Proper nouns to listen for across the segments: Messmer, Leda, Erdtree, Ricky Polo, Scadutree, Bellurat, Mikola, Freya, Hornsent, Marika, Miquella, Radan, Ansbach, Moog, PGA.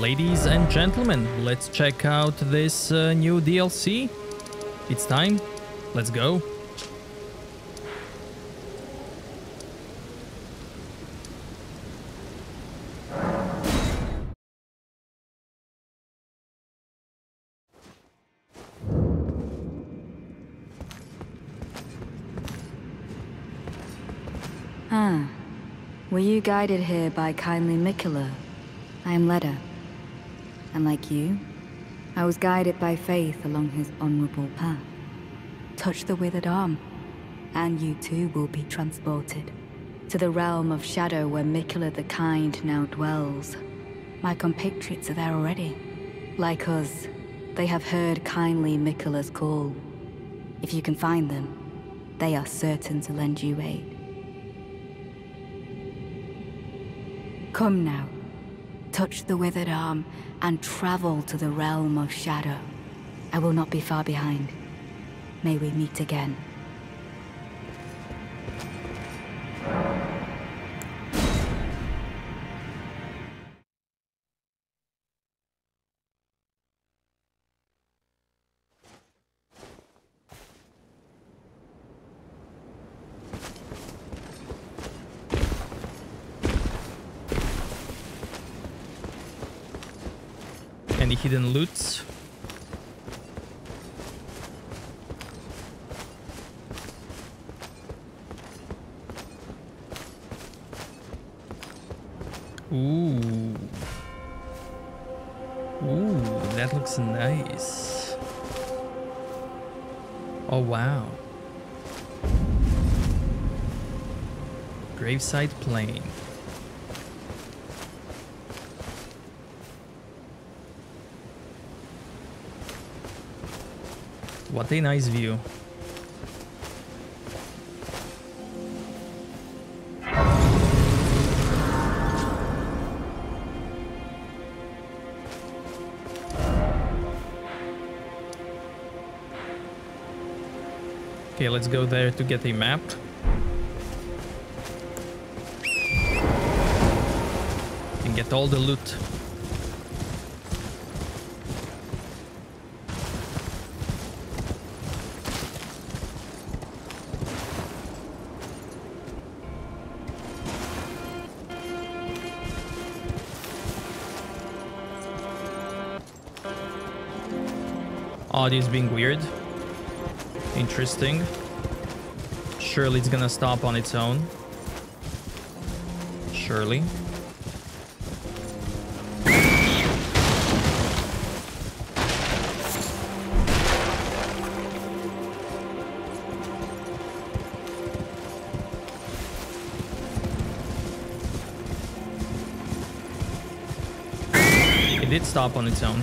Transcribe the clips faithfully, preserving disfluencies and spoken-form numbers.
Ladies and gentlemen, let's check out this uh, new D L C. It's time. Let's go. Ah, were you guided here by kindly Mikola? I am Leda. And like you, I was guided by faith along his honorable path. Touch the withered arm, and you too will be transported to the realm of shadow where Mikola the Kind now dwells. My compatriots are there already. Like us, they have heard kindly Mikola's call. If you can find them, they are certain to lend you aid. Come now. Touch the withered arm, and travel to the realm of shadow. I will not be far behind. May we meet again. Any hidden loots? Ooh. Ooh, that looks nice. Oh, wow. Graveside plane. What a nice view. Okay, let's go there to get a map. And get all the loot. Audio's being weird. Interesting. Surely it's gonna stop on its own. Surely. It did stop on its own.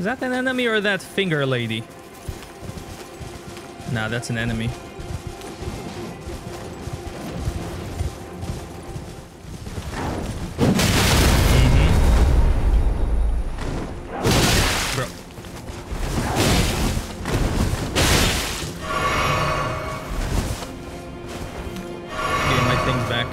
Is that an enemy or that finger lady? Nah, that's an enemy. Mm-hmm. Bro. Getting my things back.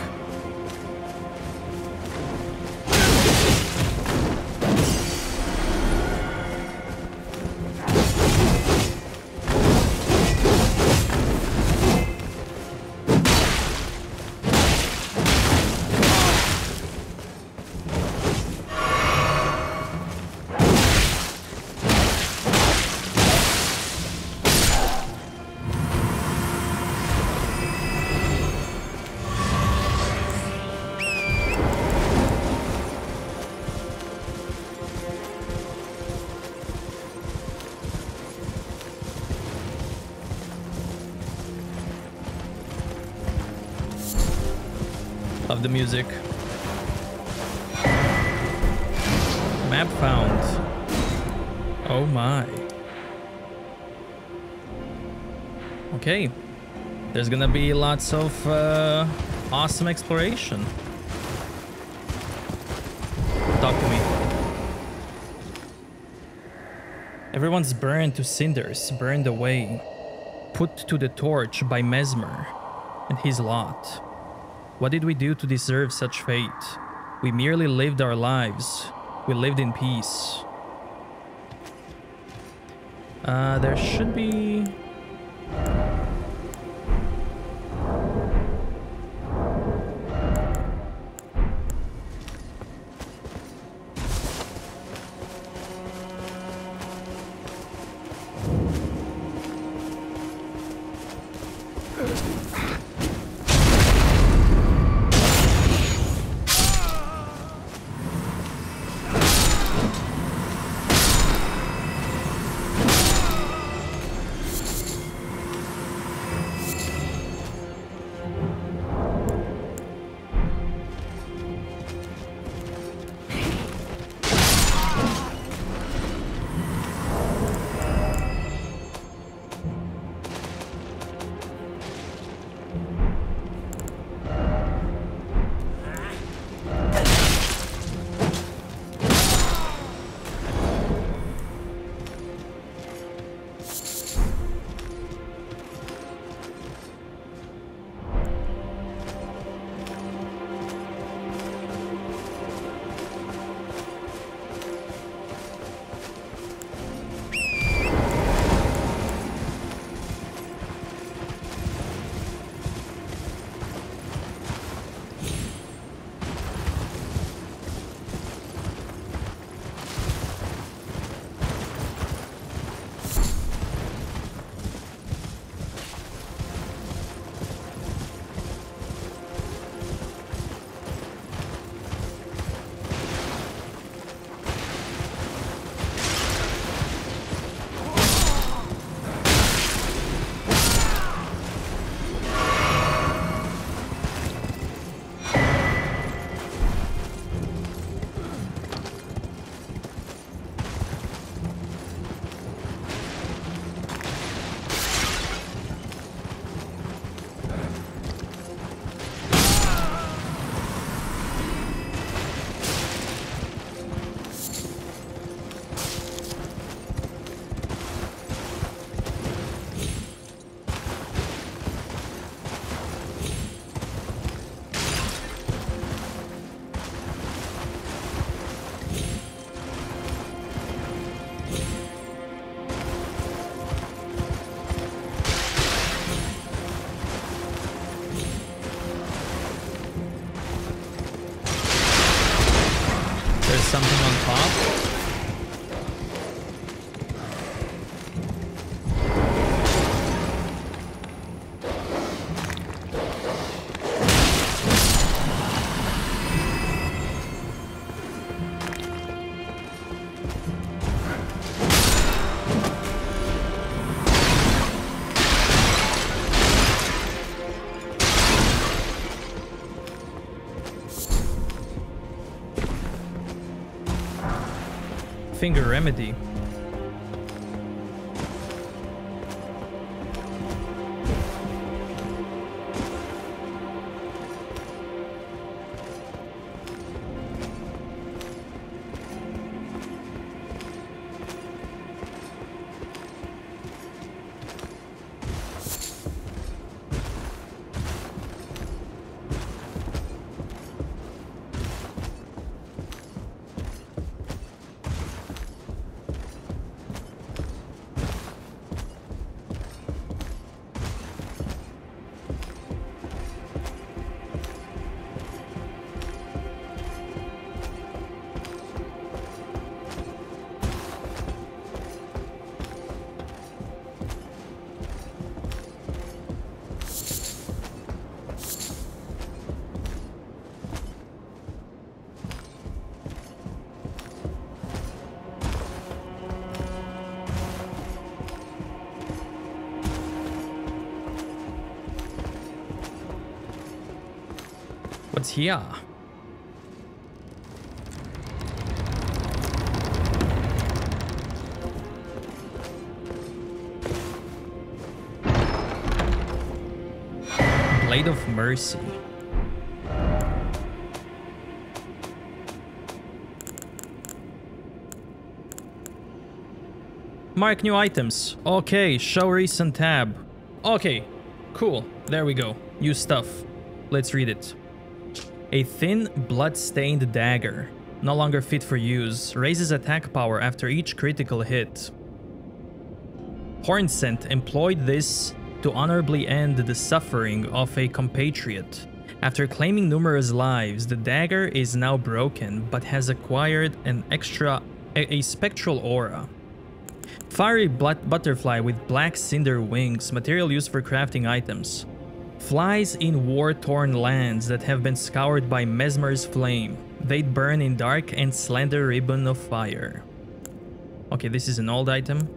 Love the music. Map found. Oh my. Okay. There's gonna be lots of uh, awesome exploration. talk to me. Everyone's burned to cinders, burned away, put to the torch by Messmer and his lot. What did we do to deserve such fate? We merely lived our lives. We lived in peace. Uh, there should be... Finger remedy. Yeah. Blade of Mercy. Mark new items. Okay, show recent tab. Okay, cool. There we go. New stuff. Let's read it. A thin, blood-stained dagger. No longer fit for use. Raises attack power after each critical hit. Hornsent employed this to honorably end the suffering of a compatriot. After claiming numerous lives, the dagger is now broken, but has acquired an extra, a, a spectral aura. Fiery blood butterfly with black cinder wings, material used for crafting items. Flies in war-torn lands that have been scoured by Messmer's flame. They burn in dark and slender ribbon of fire. Okay, this is an old item.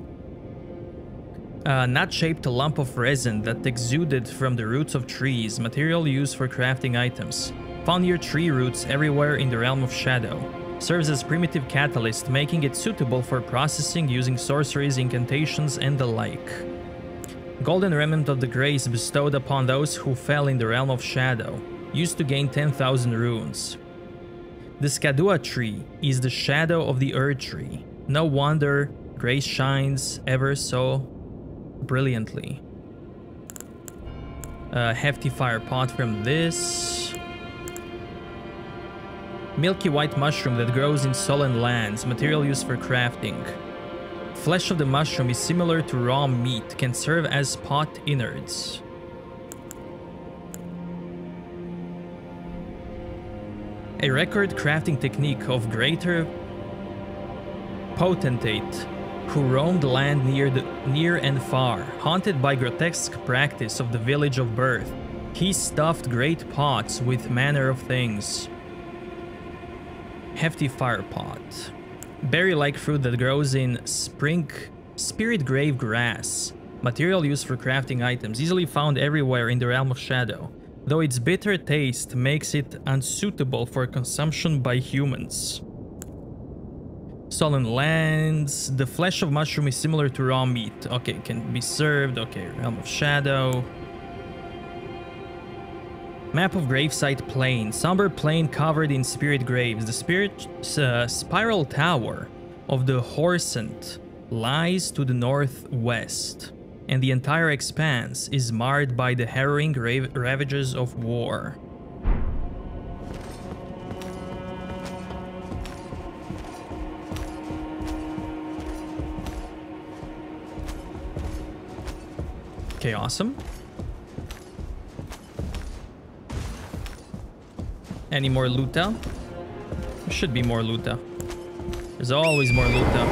Uh, Nut-shaped lump of resin that exuded from the roots of trees, material used for crafting items. Found near tree roots everywhere in the realm of shadow. Serves as primitive catalyst, making it suitable for processing using sorceries, incantations, and the like. Golden remnant of the grace bestowed upon those who fell in the realm of shadow. Used to gain ten thousand runes. The Scadutree is the shadow of the Erdtree. No wonder grace shines ever so brilliantly. A hefty fire pot from this. Milky white mushroom that grows in sullen lands, material used for crafting. Flesh of the mushroom is similar to raw meat, can serve as pot innards. A record crafting technique of greater potentate who roamed land near, the, near and far, haunted by grotesque practice of the village of birth. He stuffed great pots with manner of things. Hefty fire pot. Berry-like fruit that grows in spring spirit grave grass. Material used for crafting items, easily found everywhere in the realm of shadow, though its bitter taste makes it unsuitable for consumption by humans. Stolen lands. The flesh of mushroom is similar to raw meat. Okay, can be served. Okay, realm of shadow. Map of gravesite plain. Somber plain covered in spirit graves. The spirit uh, spiral tower of the Hornsent lies to the northwest, and the entire expanse is marred by the harrowing rav ravages of war. Okay, awesome. Any more luta? There should be more luta. There's always more luta.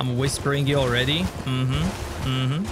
I'm whispering you already. Mm-hmm. Mm-hmm.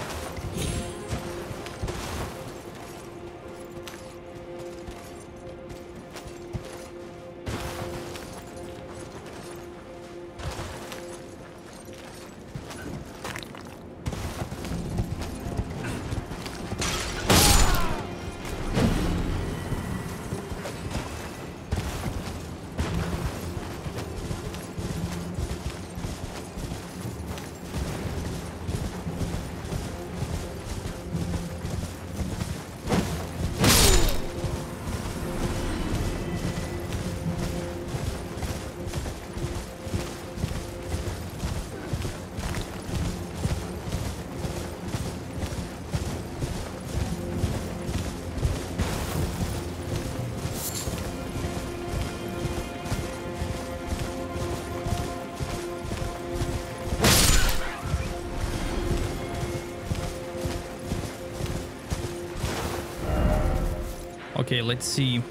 Okay, let's see.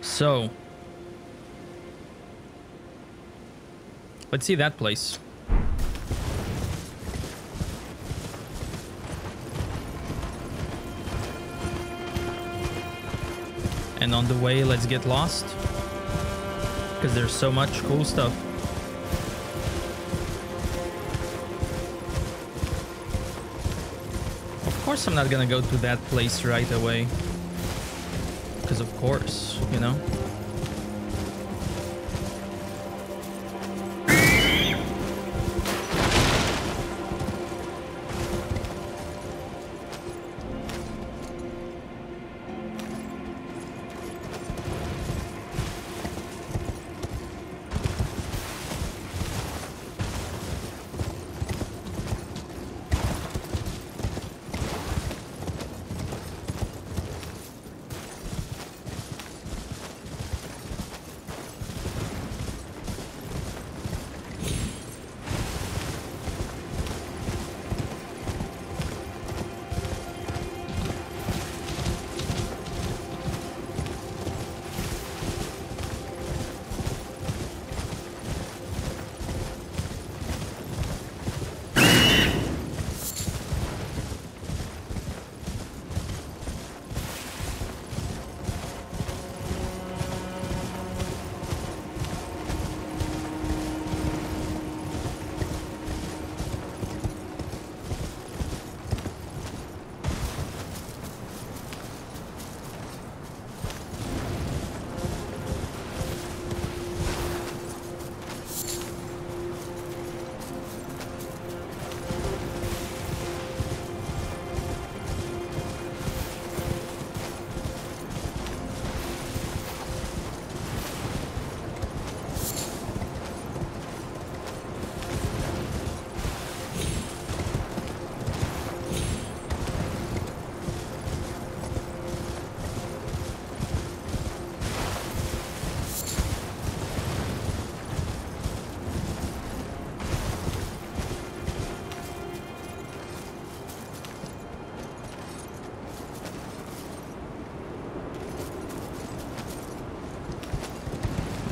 So. Let's see that place. And on the way, let's get lost. Because there's so much cool stuff. Of course I'm not gonna go to that place right away, because of course, you know.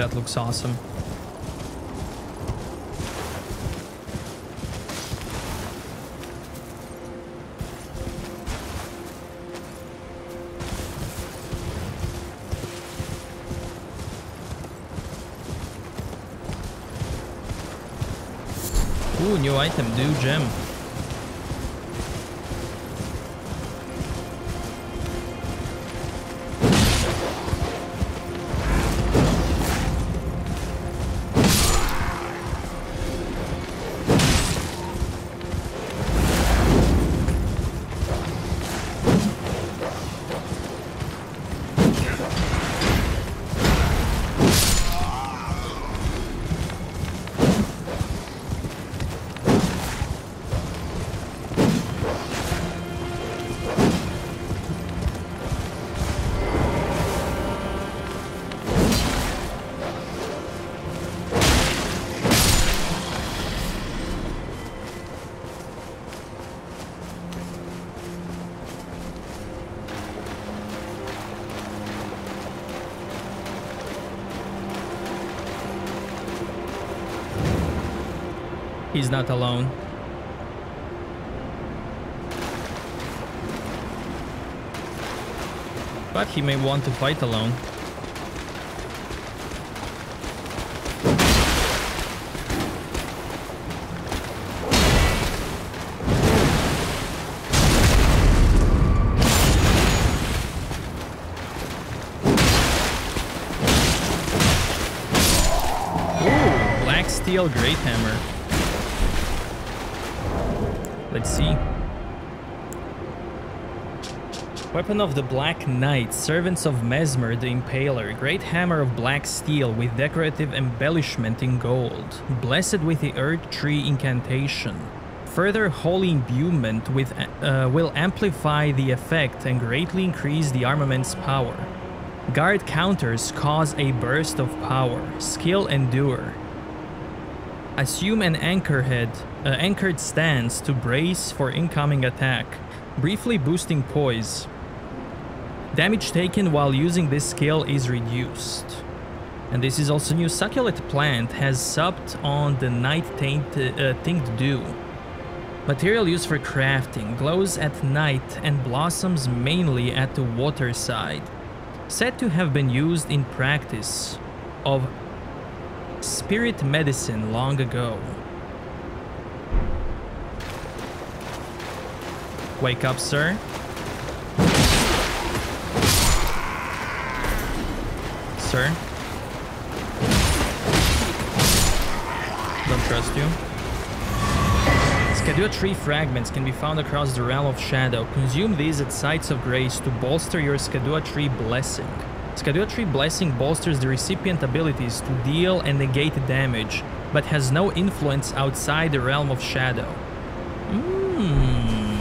that looks awesome. Ooh, new item, new gem. He's not alone. But he may want to fight alone. Ooh, black steel great hammer. Let's see. Weapon of the Black Knight, Servants of Messmer the Impaler, great hammer of black steel with decorative embellishment in gold, blessed with the Erdtree incantation. Further holy imbuement with, uh, will amplify the effect and greatly increase the armament's power. Guard counters cause a burst of power, skill endure. Assume an anchorhead, uh, anchored stance to brace for incoming attack, briefly boosting poise. Damage taken while using this skill is reduced. And this is also new. Succulent plant has subbed on the night taint, uh, Tinked Dew. Material used for crafting, glows at night and blossoms mainly at the waterside. Said to have been used in practice of spirit medicine long ago. Wake up, sir. Sir. Don't trust you. Scadutree fragments can be found across the realm of shadow. Consume these at sites of grace to bolster your Scadutree blessing. Scadutree Blessing bolsters the recipient abilities to deal and negate damage, but has no influence outside the realm of shadow. Mmm,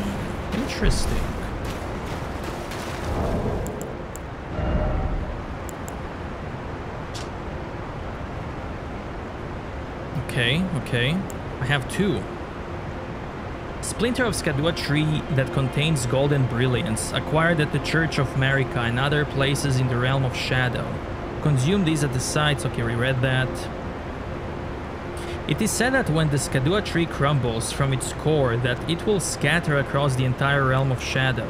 interesting. Okay, okay. I have two. Splinter of Scadutree that contains golden brilliance, acquired at the Church of Marika and other places in the realm of shadow. Consume these at the sites. Okay, we read that. It is said that when the Scadutree crumbles from its core, that it will scatter across the entire realm of shadow.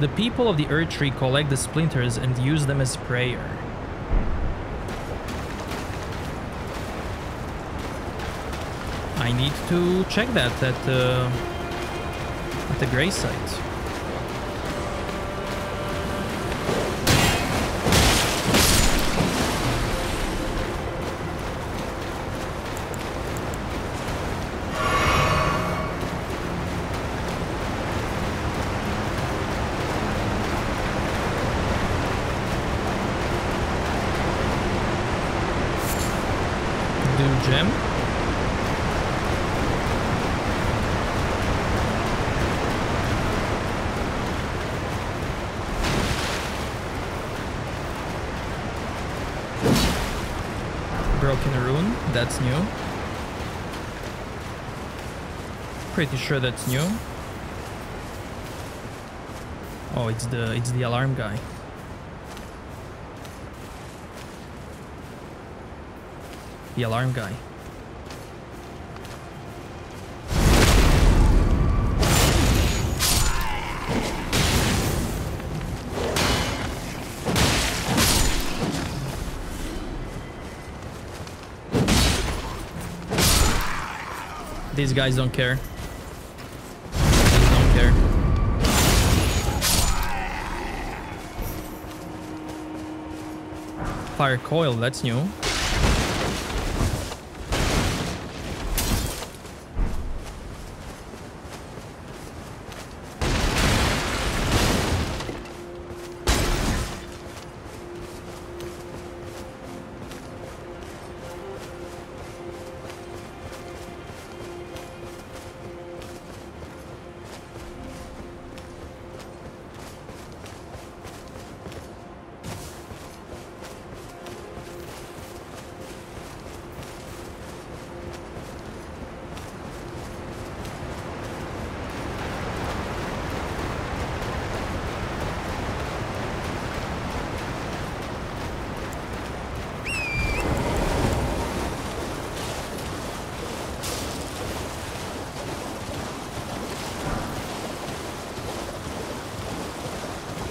The people of the Erdtree collect the splinters and use them as prayer. I need to check that at uh at the grey site. Do gem. That's new. Pretty sure that's new. Oh, it's the it's the alarm guy. the alarm guy. These guys don't care. These don't care. Fire coil, that's new.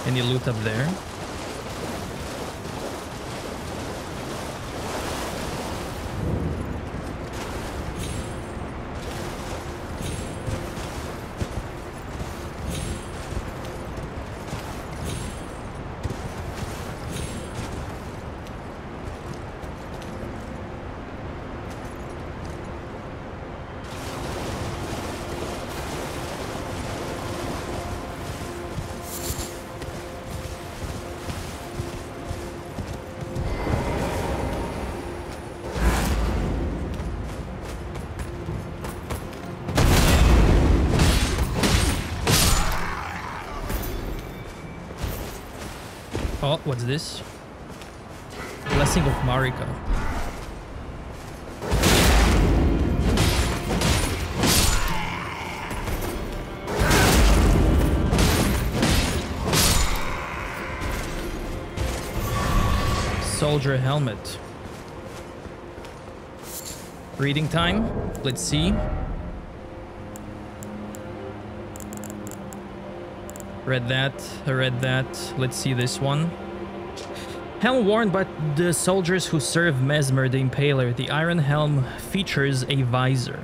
Any loot up there? Oh, what's this? Blessing of Marika. Soldier helmet. Reading time. Let's see. Read that, I read that. Let's see this one. Helm worn by the soldiers who serve Messmer the Impaler. The iron helm features a visor.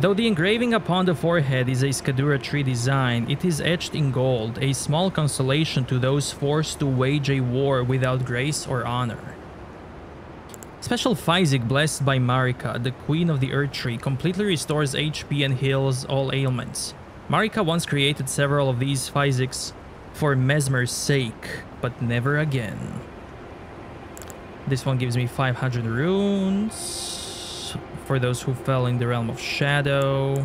Though the engraving upon the forehead is a Scadutree design, it is etched in gold, a small consolation to those forced to wage a war without grace or honor. Special Physic blessed by Marika, the queen of the Erdtree, completely restores H P and heals all ailments. Marika once created several of these physics for Messmer's sake, but never again. This one gives me five hundred runes for those who fell in the realm of shadow.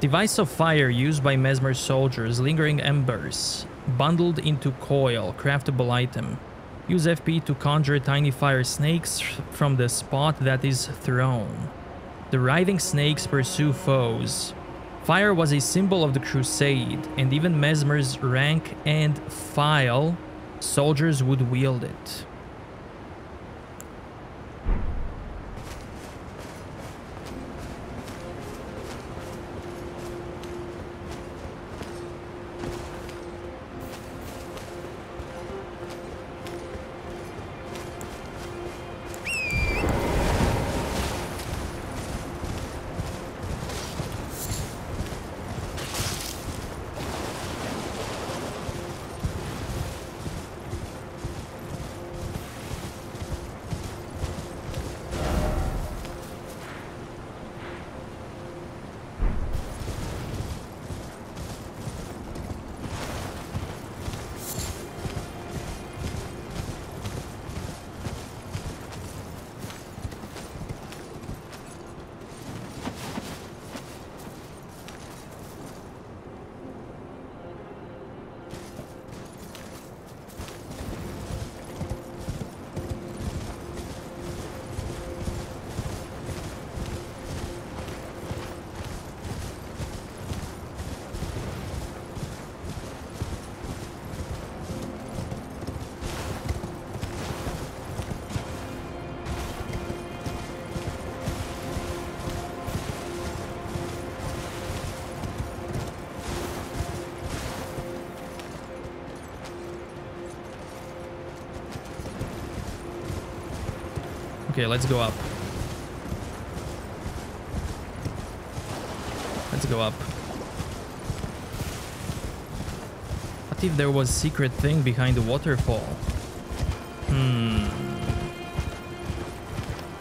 Device of fire used by Messmer soldiers, lingering embers, bundled into coil, craftable item. Use F P to conjure tiny fire snakes from the spot that is thrown. The writhing snakes pursue foes. Fire was a symbol of the crusade, and even Messmer's rank and file soldiers would wield it. Okay, let's go up. Let's go up. What if there was a secret thing behind the waterfall? Hmm.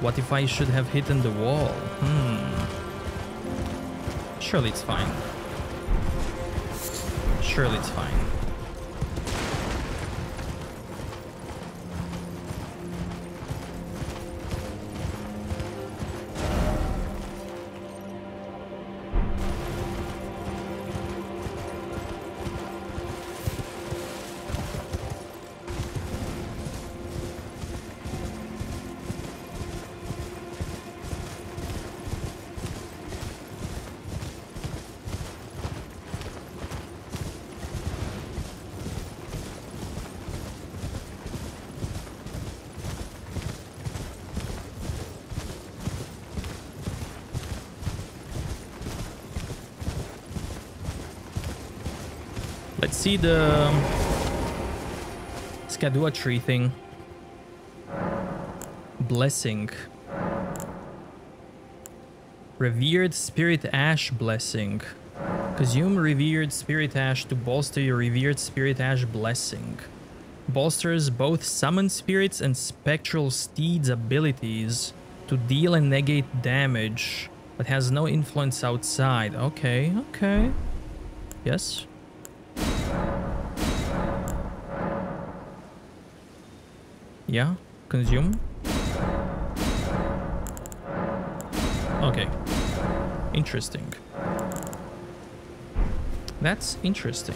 What if I should have hit in the wall? Hmm. Surely it's fine. Surely it's fine. See the Scadutree thing. Blessing. Revered Spirit Ash blessing. Consume Revered Spirit Ash to bolster your Revered Spirit Ash blessing. Bolsters both summon spirits and spectral steeds' abilities to deal and negate damage, but has no influence outside. Okay, okay. Yes. Yeah, consume. Okay. Interesting. That's interesting.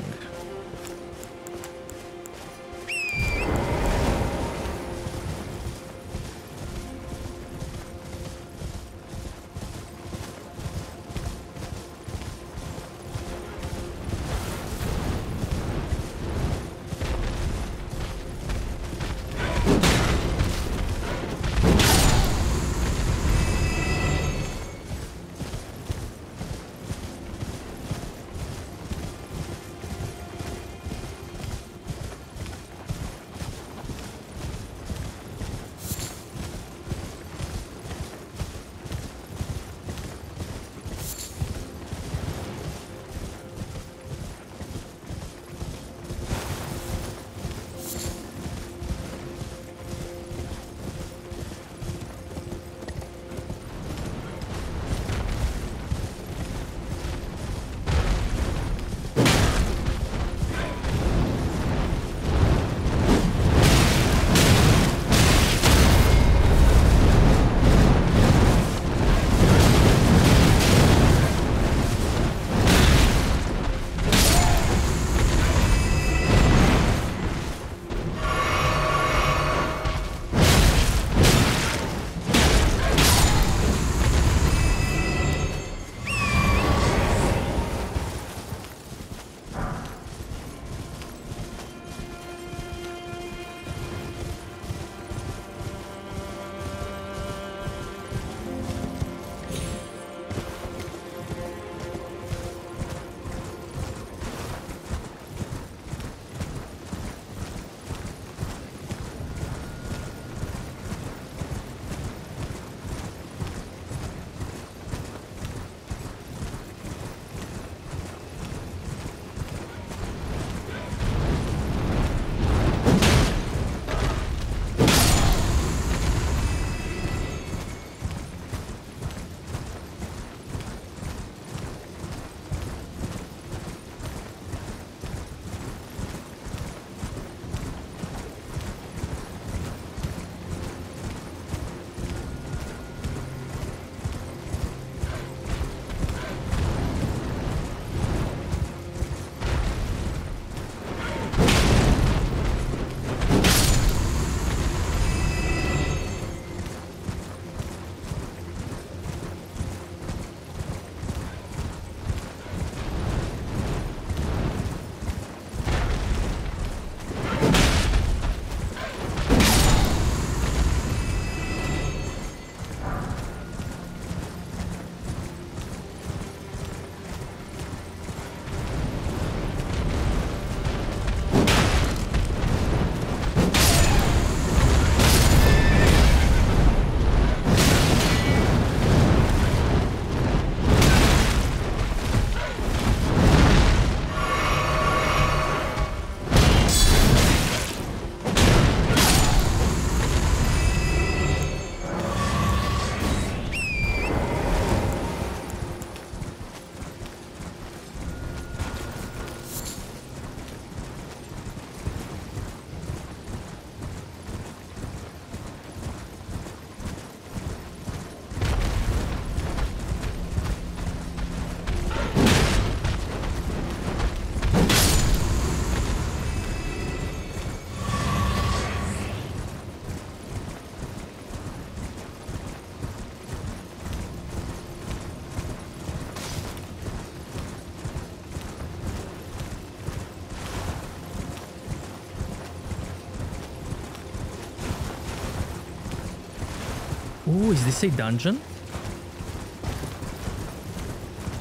Ooh, is this a dungeon?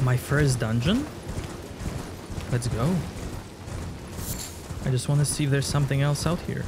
My first dungeon? Let's go. I just want to see if there's something else out here.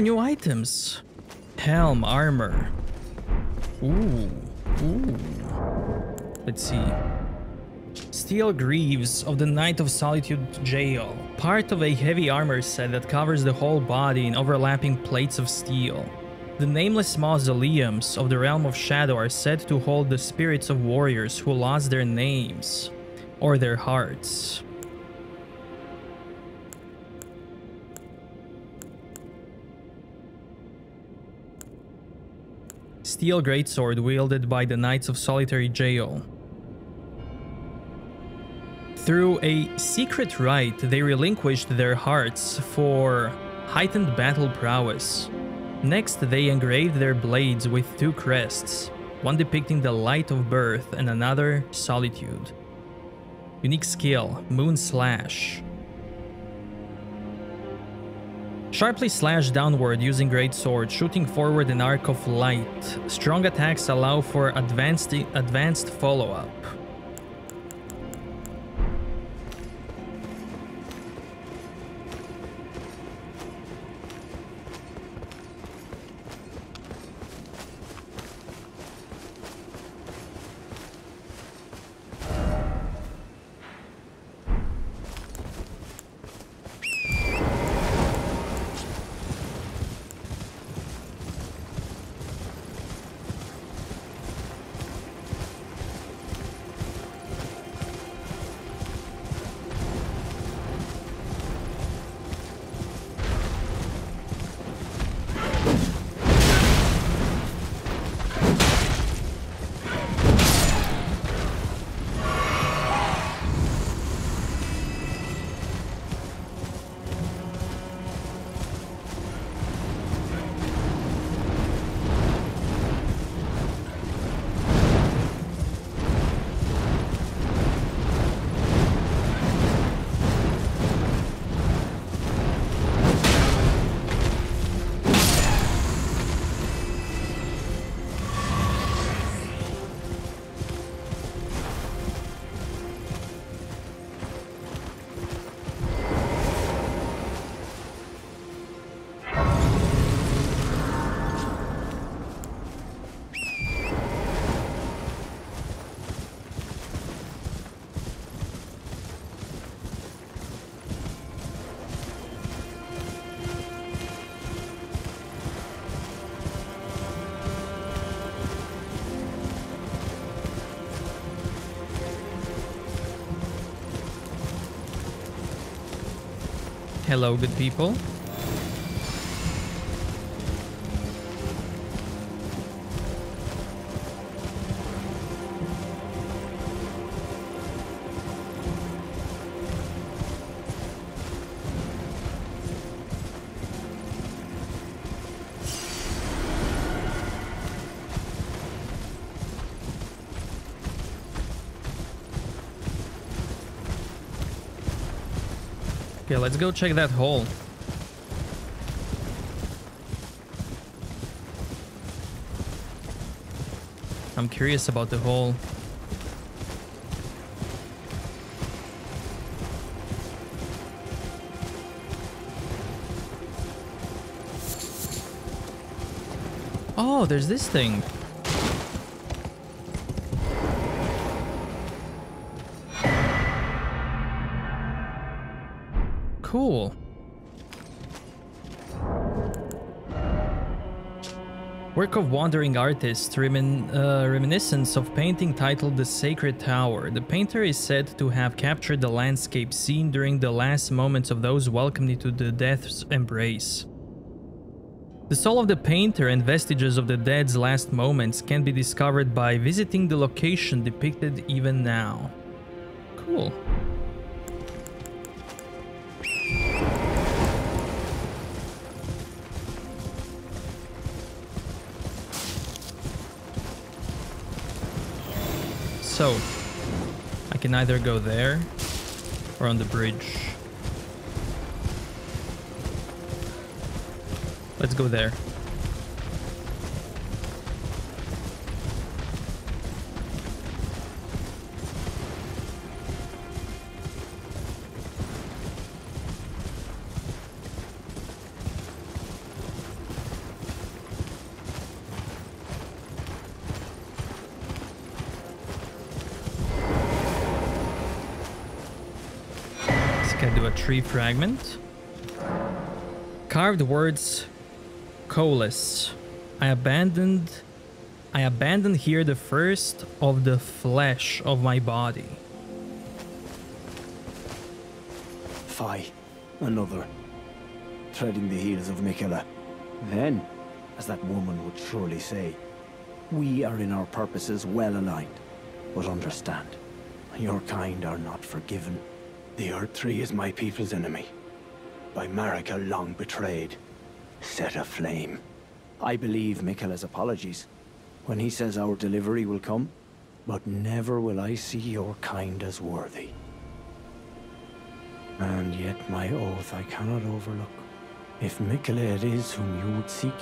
New items. Helm, armor. Ooh. Ooh. Let's see. Steel greaves of the Knight of Solitude Jail. Part of a heavy armor set that covers the whole body in overlapping plates of steel. The nameless mausoleums of the Realm of Shadow are said to hold the spirits of warriors who lost their names or their hearts. Steel greatsword wielded by the Knights of Solitary Jail. Through a secret rite, they relinquished their hearts for heightened battle prowess. Next, they engraved their blades with two crests, one depicting the light of birth and another solitude. Unique skill, Moon Slash. Sharply slash downward using great sword, shooting forward an arc of light. Strong attacks allow for advanced advanced follow-up. Hello, good people. Okay, let's go check that hole. I'm curious about the hole. Oh, there's this thing. Cool. Work of wandering artist, remin uh, reminiscence of painting titled The Sacred Tower. The painter is said to have captured the landscape scene during the last moments of those welcomed into the death's embrace. The soul of the painter and vestiges of the dead's last moments can be discovered by visiting the location depicted even now. Cool. So, I can either go there or on the bridge. Let's go there. Tree fragment. Carved words, Colas. I abandoned, I abandoned here the first of the flesh of my body. Fie, another. Treading the heels of Miquella. Then, as that woman would surely say, we are in our purposes well aligned. But understand, your kind are not forgiven. The Erdtree is my people's enemy. By Marika long betrayed. Set aflame. I believe Mikola's apologies when he says our delivery will come, but never will I see your kind as worthy. And yet my oath I cannot overlook. If Mikola it is whom you would seek,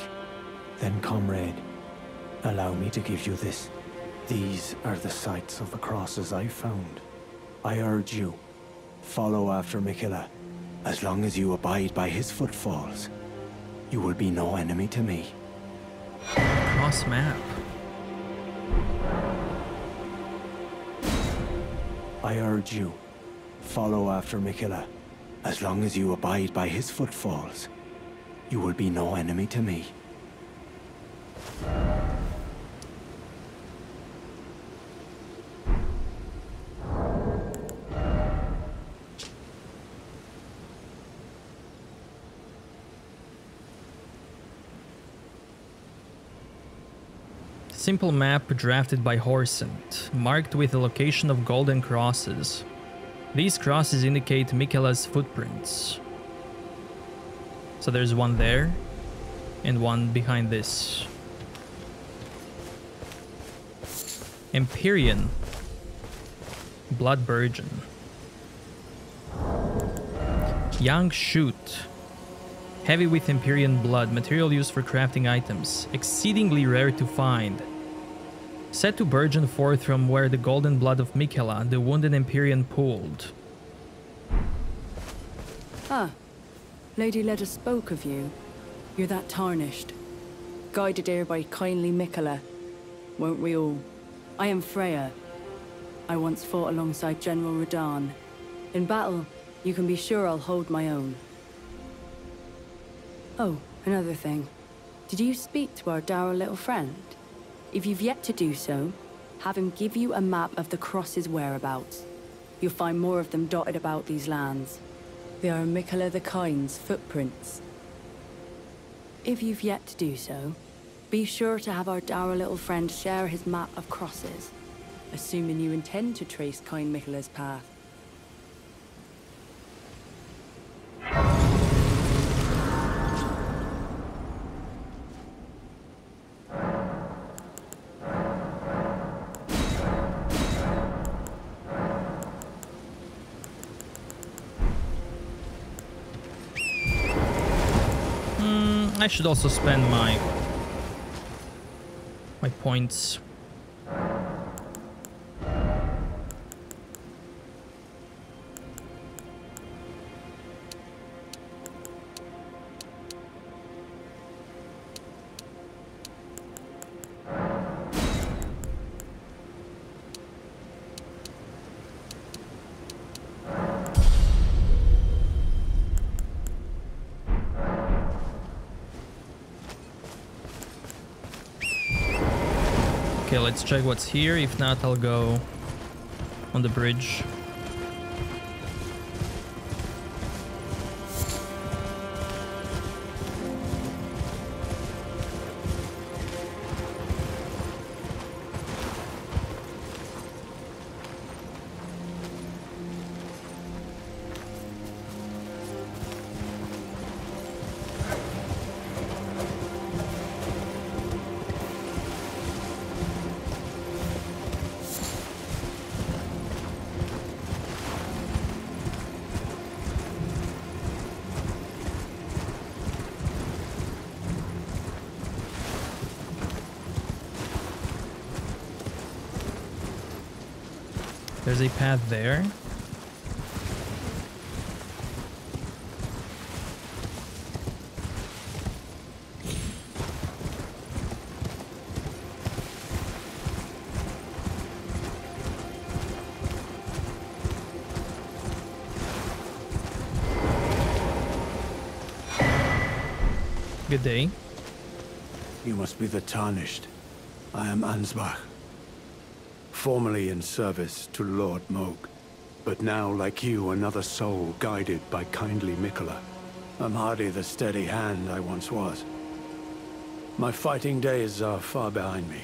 then comrade, allow me to give you this. These are the sites of the crosses I found. I urge you, follow after Miquella. As long as you abide by his footfalls, you will be no enemy to me. Cross map. I urge you, follow after Miquella. As long as you abide by his footfalls, you will be no enemy to me. Simple map drafted by Hornsent, marked with the location of golden crosses. These crosses indicate Miquella's footprints. So there's one there, and one behind this. Empyrean. Blood Virgin. Young shoot. Heavy with Empyrean blood, material used for crafting items. Exceedingly rare to find. Set to burgeon forth from where the golden blood of Miquella, the wounded Empyrean, pooled. Ah, Lady Leda spoke of you. You're that tarnished. Guided here by kindly Miquella. Won't we all? I am Freya. I once fought alongside General Radan. In battle, you can be sure I'll hold my own. Oh, another thing. Did you speak to our dour little friend? If you've yet to do so, have him give you a map of the cross's whereabouts. You'll find more of them dotted about these lands. They are Mikola the Kind's footprints. If you've yet to do so, be sure to have our dour little friend share his map of crosses, assuming you intend to trace kind Mikola's path. I should also spend my my points. Let's check what's here. If not, I'll go on the bridge. There's a path there. Good day. You must be the Tarnished. I am Ansbach. Formerly in service to Lord Moog, but now, like you, another soul guided by kindly Mikola. I'm hardly the steady hand I once was. My fighting days are far behind me,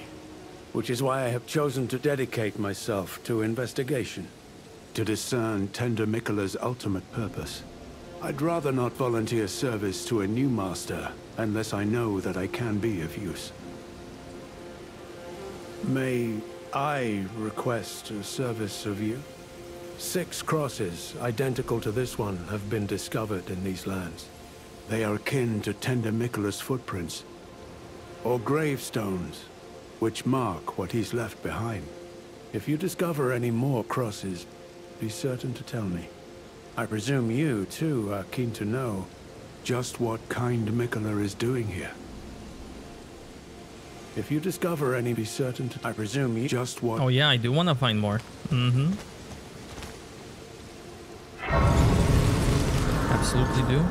which is why I have chosen to dedicate myself to investigation, to discern tender Mikola's ultimate purpose. I'd rather not volunteer service to a new master unless I know that I can be of use. May I request a service of you. Six crosses, identical to this one, have been discovered in these lands. They are akin to tender Mikola's footprints, or gravestones, which mark what he's left behind. If you discover any more crosses, be certain to tell me. I presume you, too, are keen to know just what kind Mikola is doing here. If you discover any, be certain to... I presume you just want... Oh yeah, I do want to find more. Mm-hmm. Absolutely do.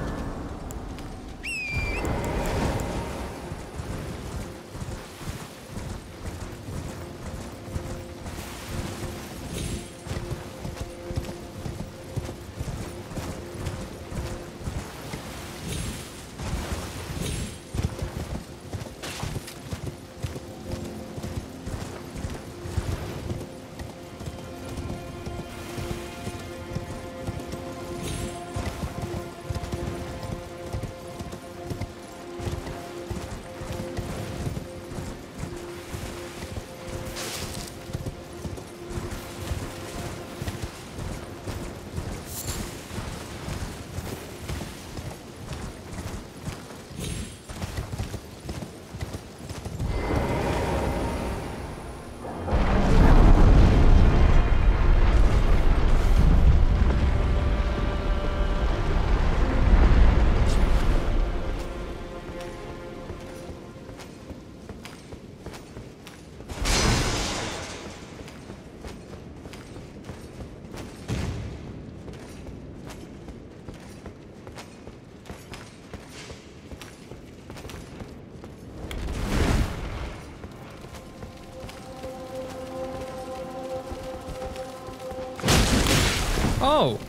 Oh!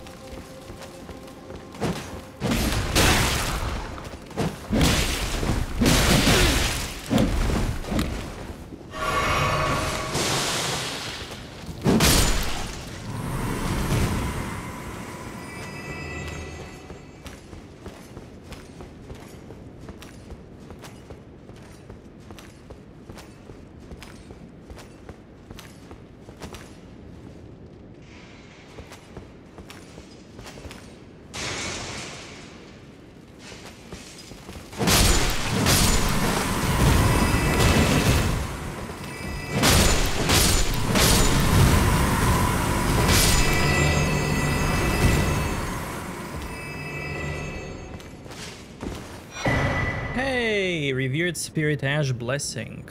revered spirit ash blessing.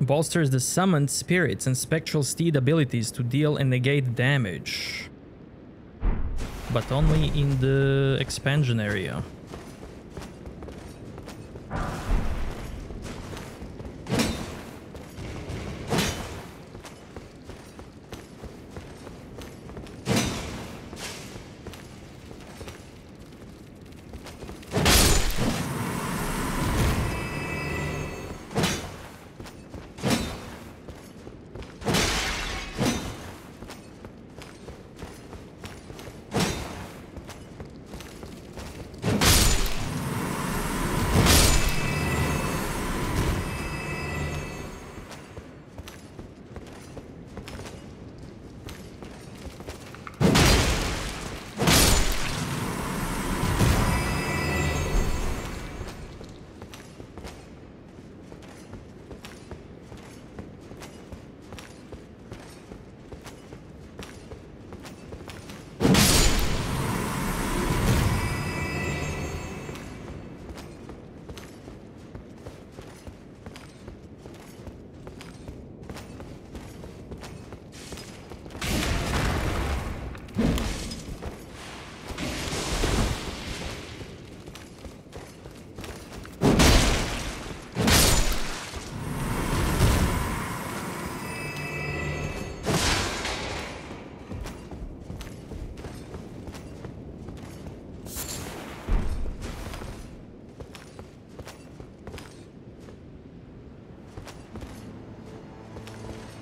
Bolsters the summoned spirits and spectral steed abilities to deal and negate damage. But only in the expansion area.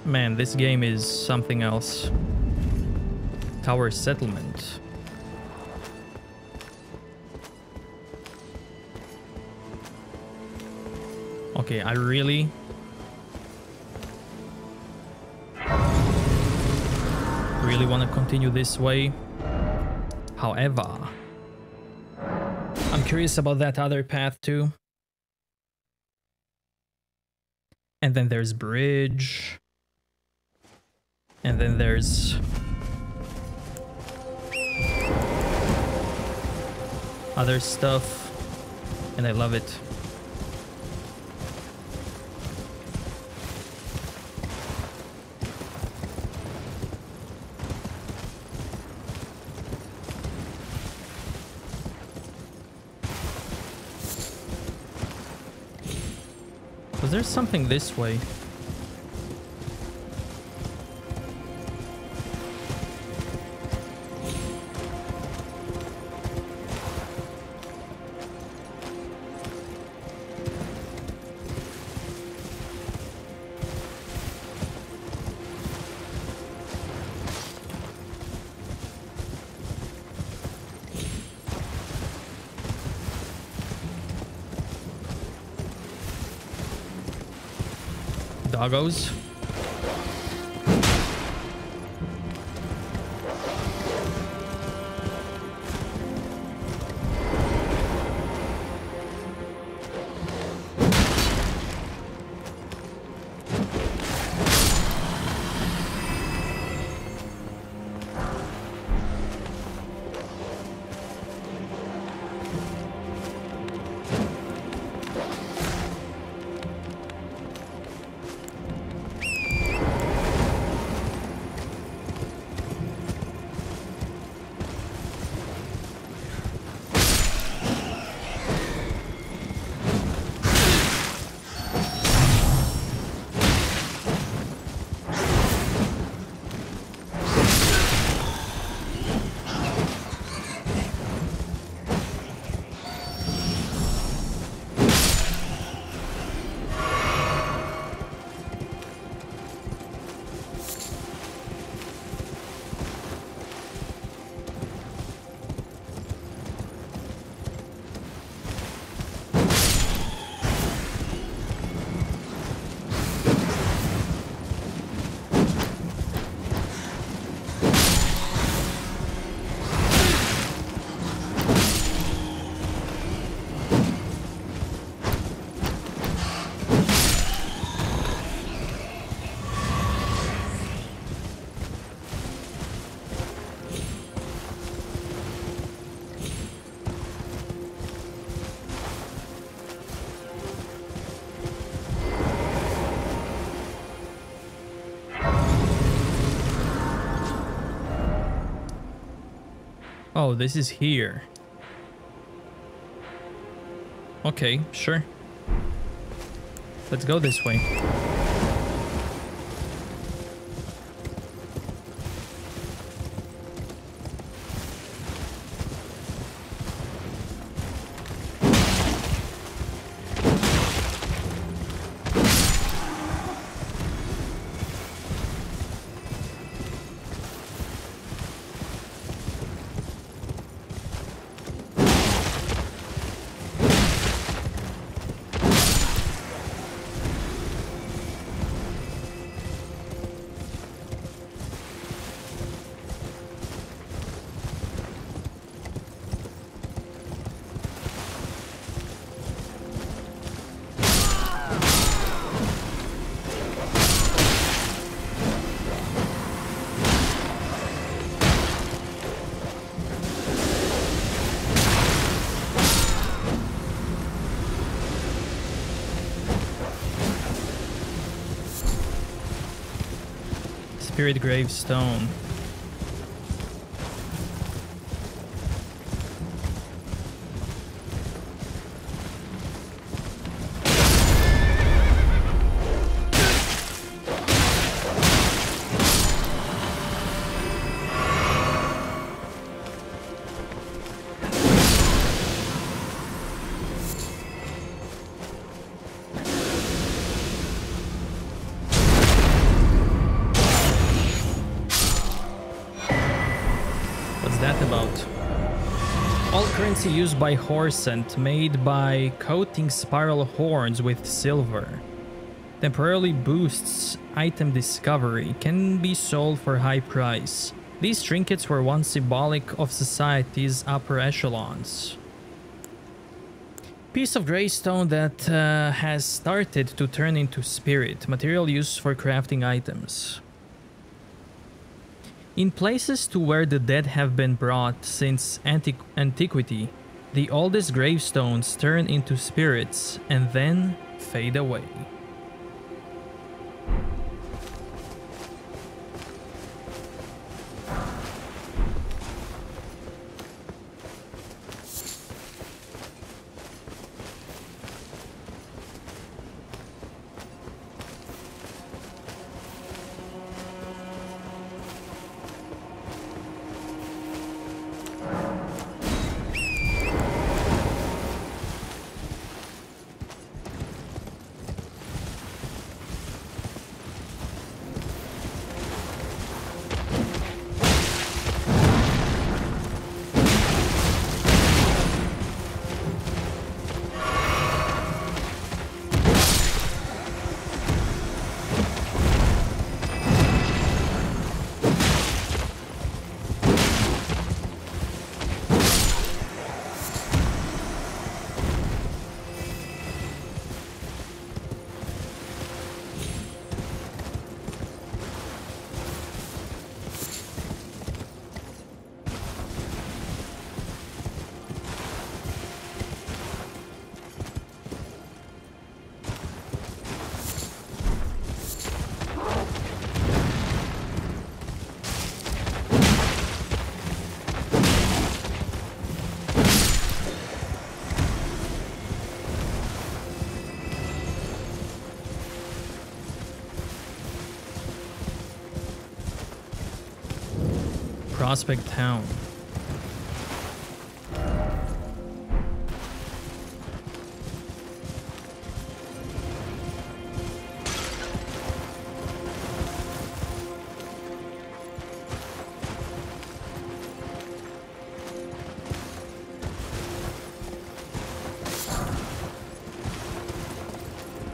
Man, this game is something else. Tower settlement. Okay, I really... really want to continue this way. However, I'm curious about that other path too. And then there's bridge. And then there's... other stuff. And I love it. Was there something this way? Doggos. Oh, this is here. Okay, sure. Let's go this way. Spirit gravestone. Used by Hornsent, made by coating spiral horns with silver. Temporarily boosts item discovery. Can be sold for high price. These trinkets were once symbolic of society's upper echelons. Piece of grey stone that uh, has started to turn into spirit. Material used for crafting items. In places to where the dead have been brought since antiqu antiquity, the oldest gravestones turn into spirits and then fade away. Prospect Town.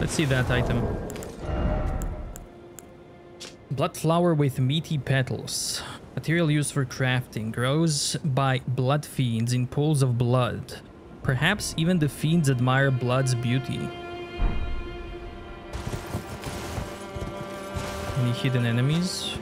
Let's see that item. Bloodflower with meaty petals. Material used for crafting, grows by blood fiends in pools of blood. Perhaps even the fiends admire blood's beauty. Any hidden enemies?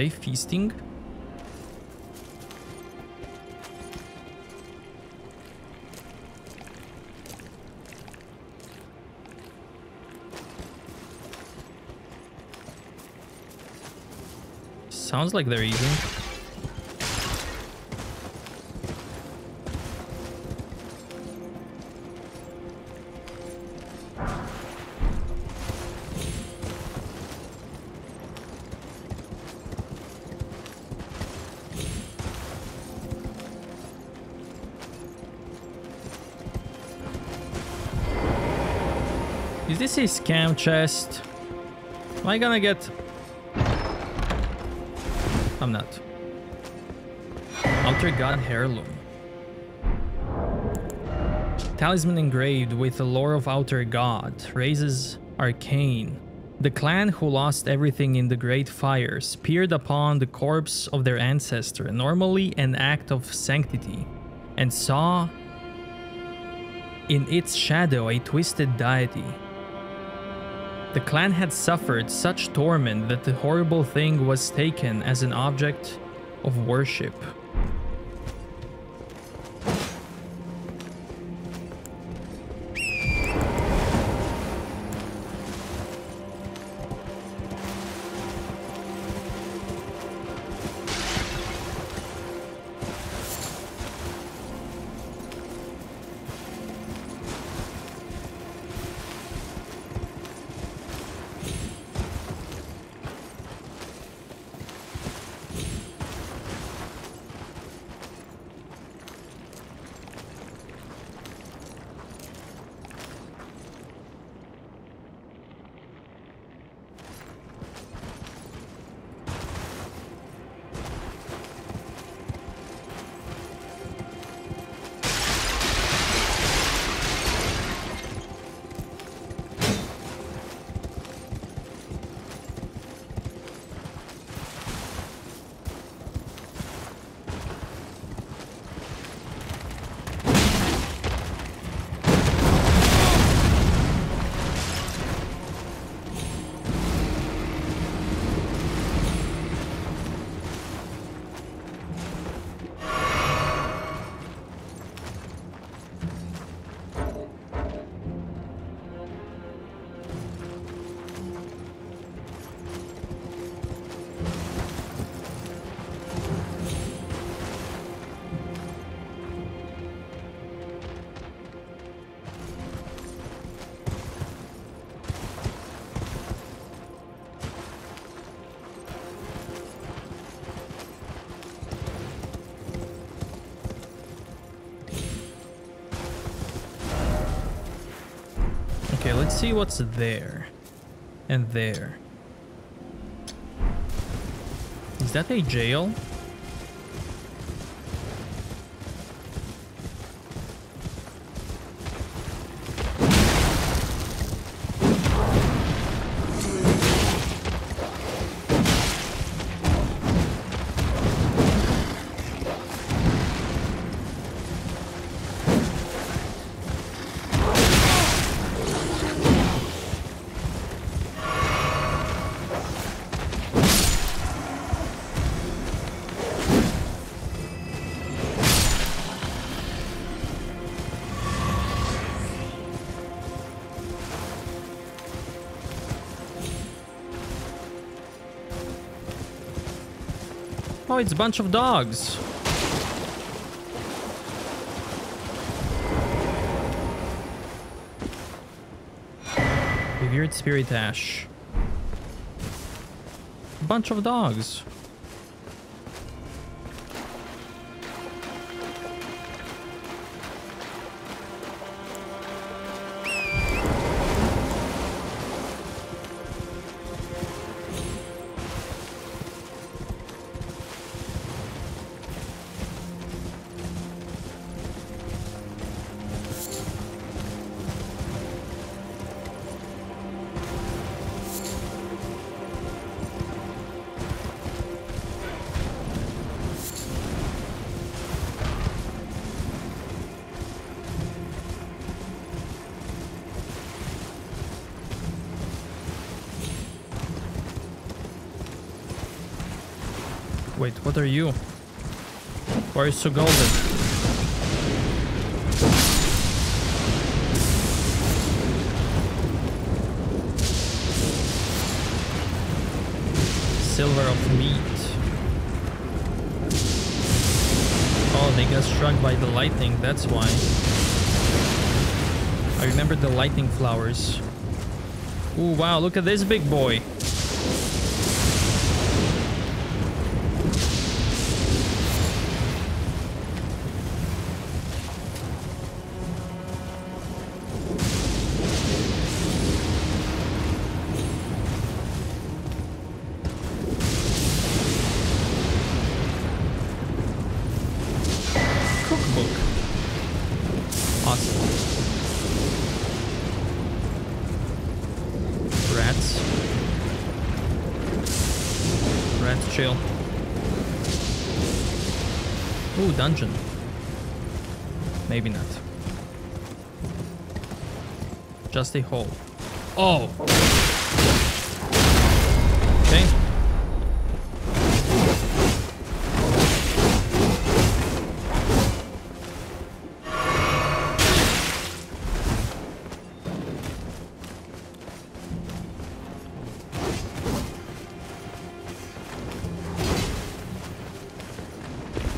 they feasting? Sounds like they're eating. Is this a scam chest? Am I gonna get... I'm not. Alter God Heirloom. Talisman engraved with the lore of Outer God. Raises Arcane. The clan who lost everything in the Great Fire speared upon the corpse of their ancestor, normally an act of sanctity, and saw in its shadow a twisted deity. The clan had suffered such torment that the horrible thing was taken as an object of worship. Let's see what's there and there. Is that a jail? Oh, it's a bunch of dogs. Revered Spirit Ash. Bunch of dogs. Wait, what are you? Why are you so golden? Silver of meat. Oh, they got struck by the lightning, that's why. I remember the lightning flowers. Ooh, wow, look at this big boy. Dungeon. Maybe not. Just a hole. Oh! Okay.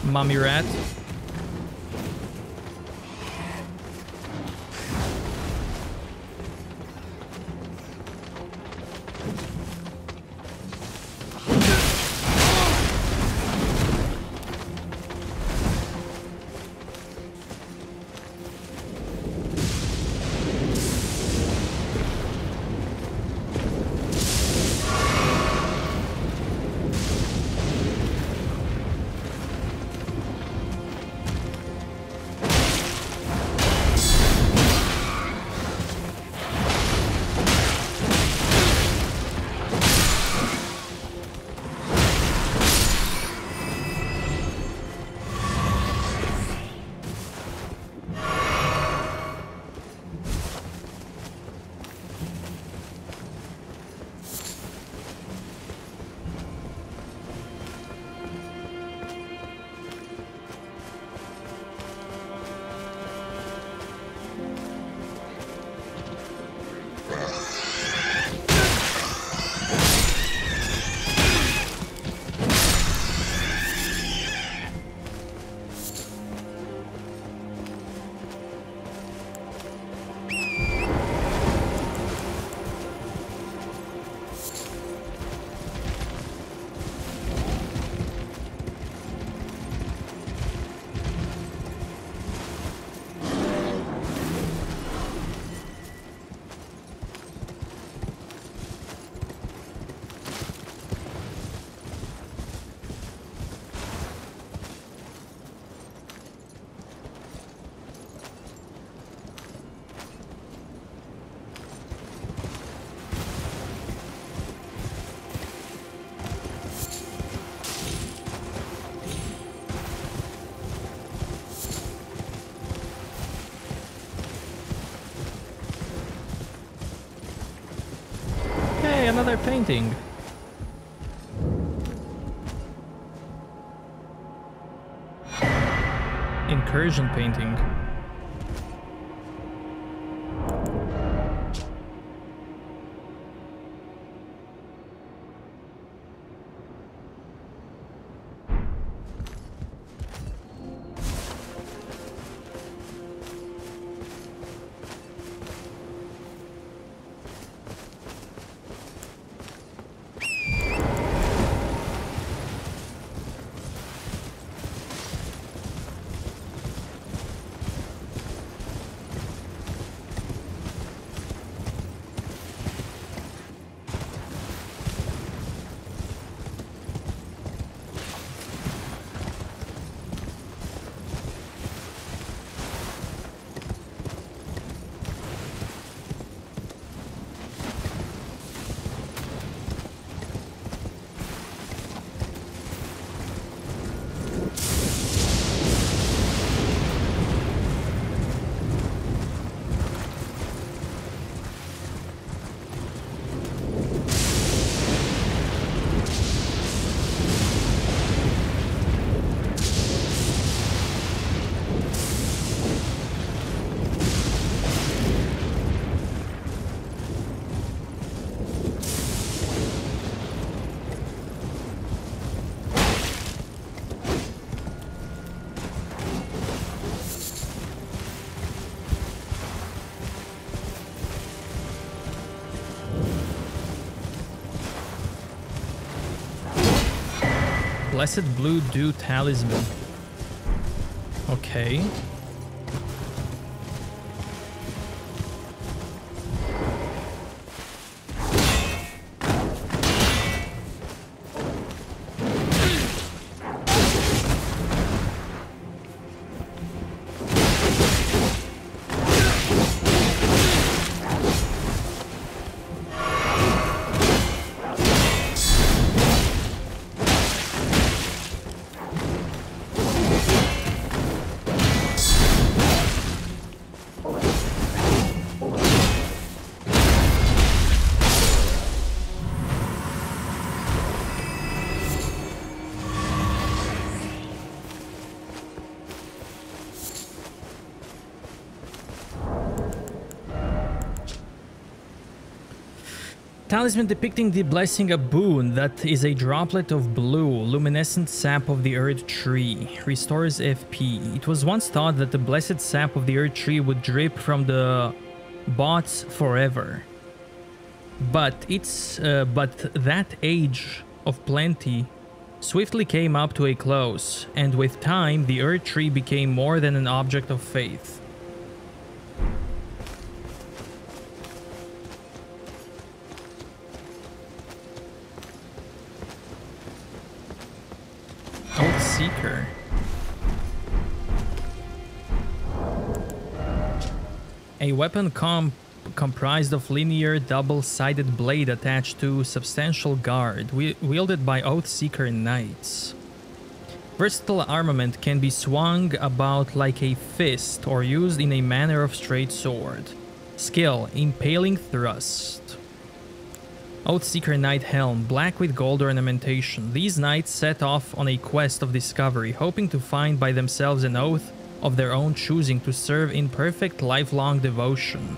Mommy rat. Another painting. Incursion painting. Blessed Blue Dew Talisman. Okay. Talisman depicting the blessing Aboon, that is a droplet of blue, luminescent sap of the Erd Tree. Restores F P. It was once thought that the blessed sap of the Erd Tree would drip from the bots forever. But it's uh, but that age of plenty swiftly came up to a close, and with time the Erd Tree became more than an object of faith. Seeker. A weapon comp comprised of linear double-sided blade attached to substantial guard, wi wielded by Oathseeker knights. Versatile armament can be swung about like a fist or used in a manner of straight sword. Skill: Impaling Thrust. Oathseeker Knight Helm, black with gold ornamentation. These knights set off on a quest of discovery, hoping to find by themselves an oath of their own choosing to serve in perfect lifelong devotion.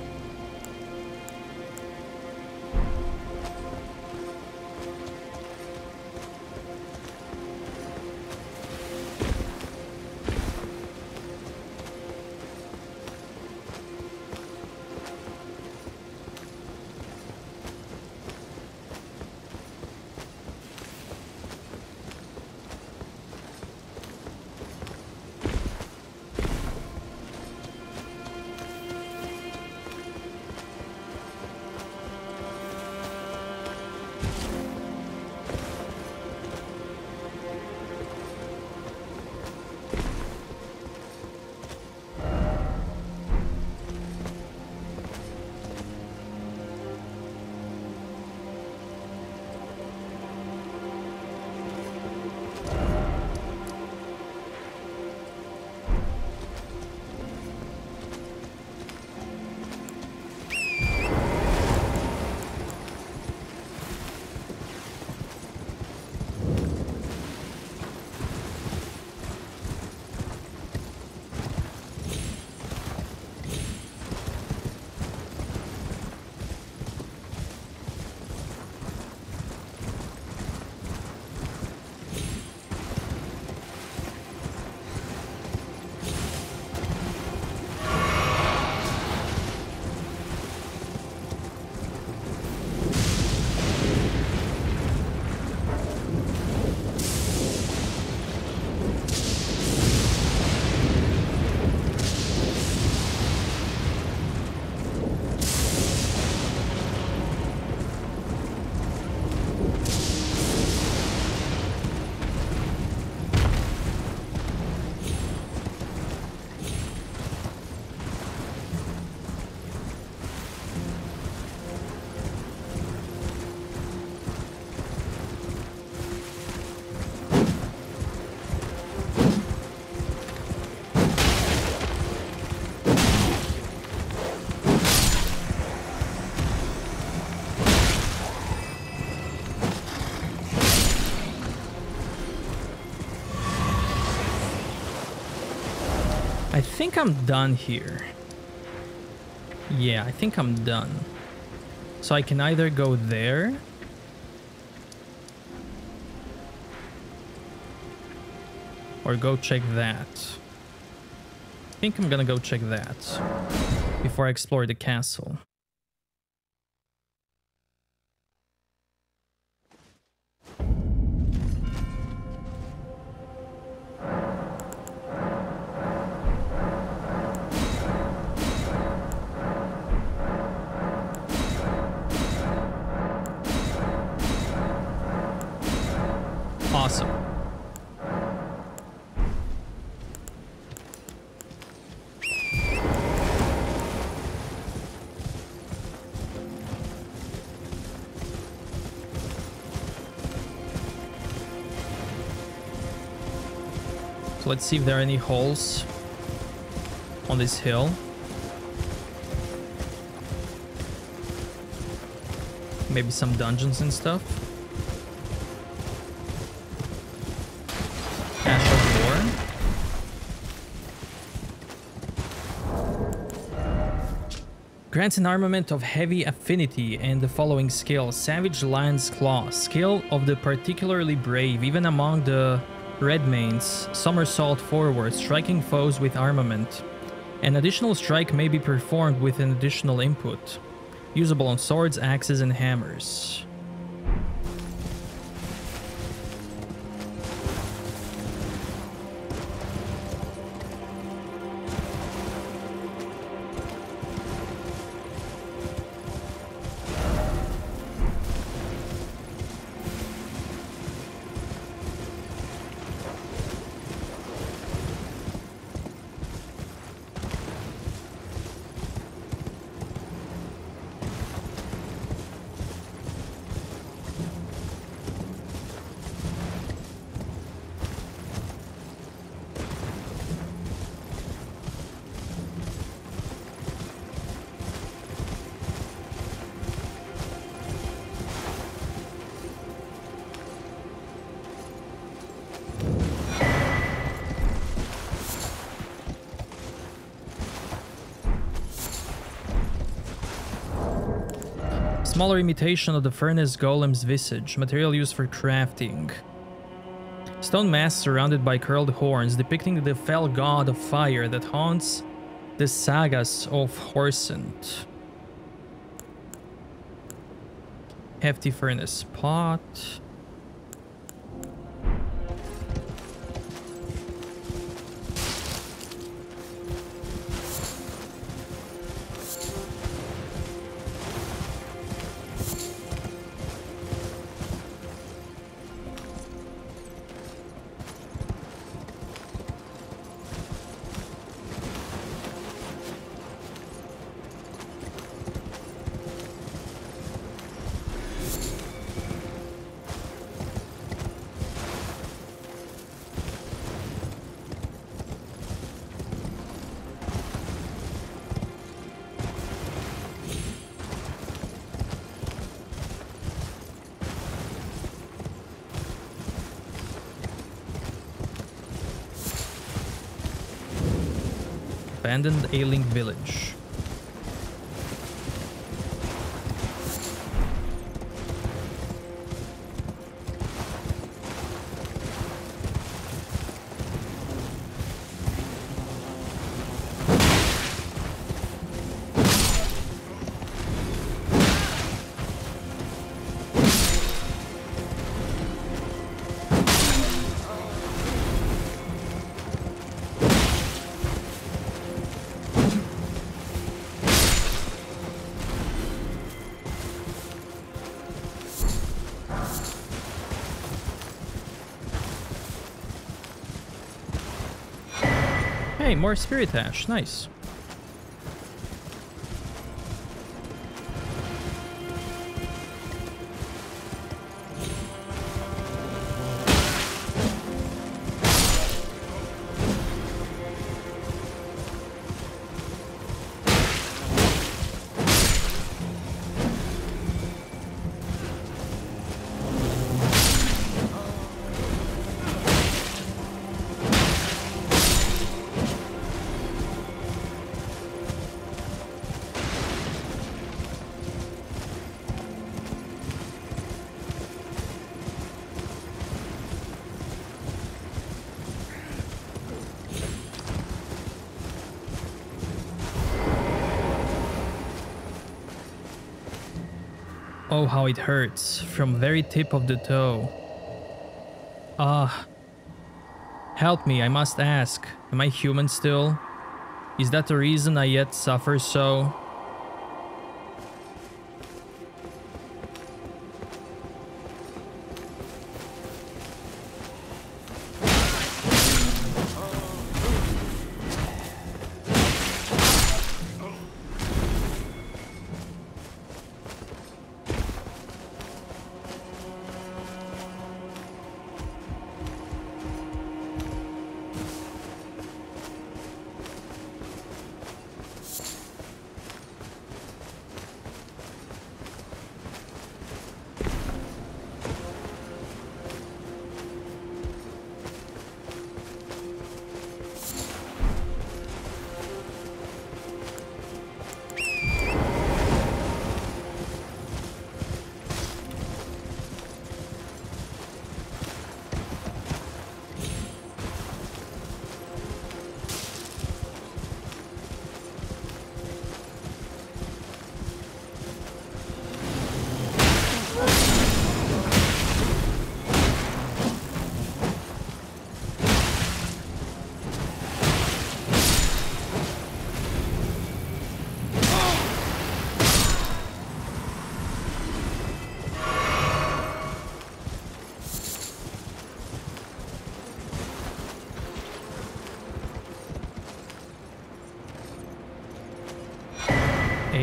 I think I'm done here. Yeah, I think I'm done. So I can either go there. Or go check that. I think I'm gonna go check that. Before I explore the castle. So let's see if there are any holes on this hill. Maybe some dungeons and stuff. Ash of War. Grants an armament of heavy affinity and the following skill. Savage Lion's Claw. Skill of the particularly brave, even among the Redmains. Somersault forward, striking foes with armament. An additional strike may be performed with an additional input. Usable on swords, axes, and hammers. Smaller imitation of the furnace golem's visage, material used for crafting. Stone mass surrounded by curled horns, depicting the fell god of fire that haunts the sagas of Hornsent. Hefty furnace pot. Abandoned ailing village. More spirit ash, nice. Oh, how it hurts from very tip of the toe. Ah, help me, I must ask, am I human still? Is that the reason I yet suffer so?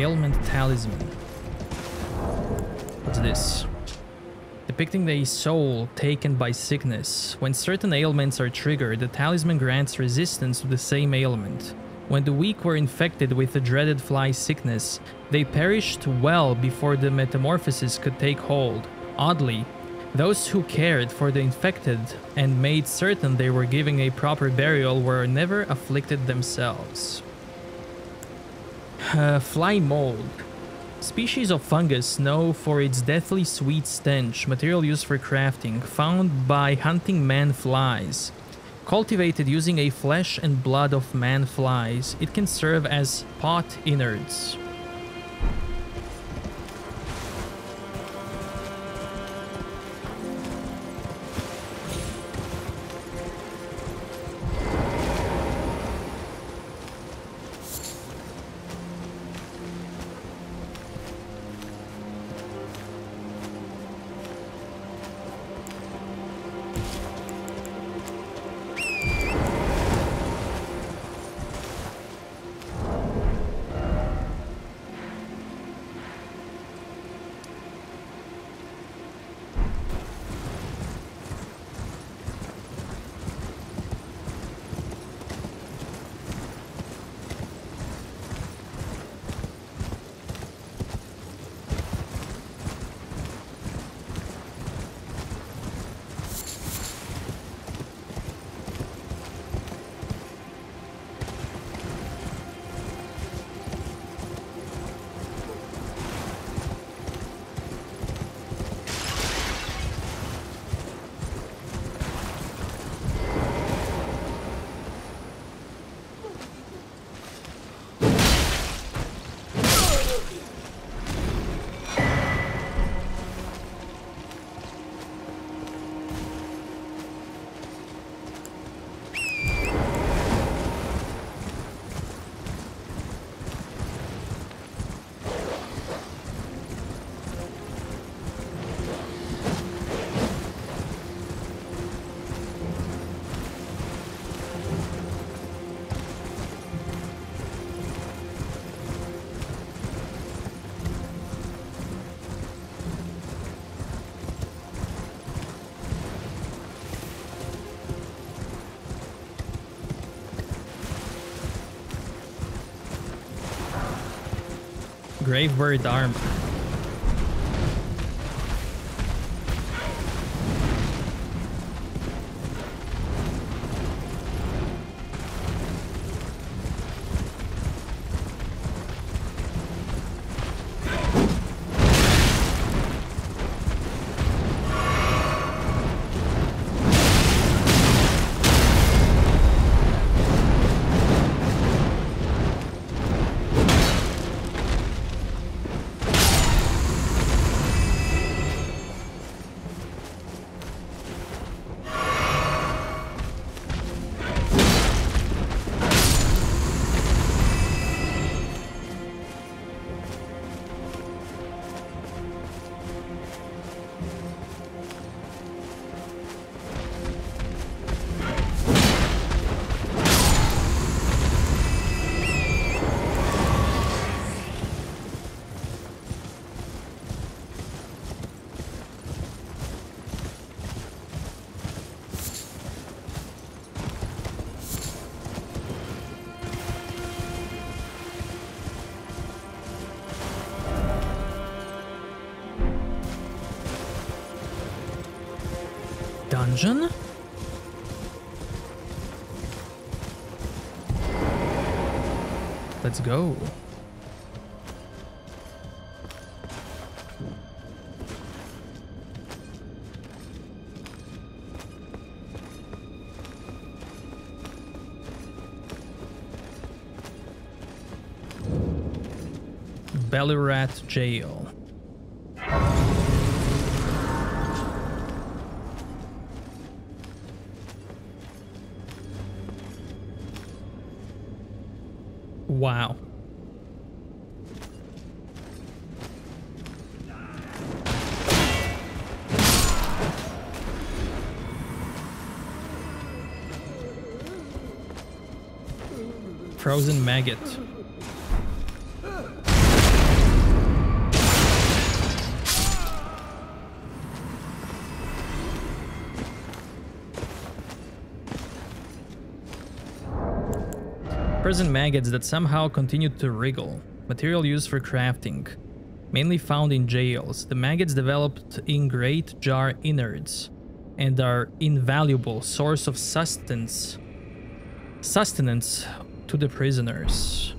Ailment Talisman. What's this? Depicting a soul taken by sickness. When certain ailments are triggered, the talisman grants resistance to the same ailment. When the weak were infected with the dreaded fly sickness, they perished well before the metamorphosis could take hold. Oddly, those who cared for the infected and made certain they were giving a proper burial were never afflicted themselves. Uh, fly mold. Species of fungus known for its deathly sweet stench, material used for crafting, found by hunting man flies. Cultivated using a flesh and blood of man flies, it can serve as pot innards. Gravebird armor. Dungeon? Let's go. Bellurat Jail. Wow. Frozen maggot. present maggots that somehow continued to wriggle, material used for crafting. Mainly found in jails, the maggots developed in great jar innards and are invaluable source of sustenance, sustenance to the prisoners.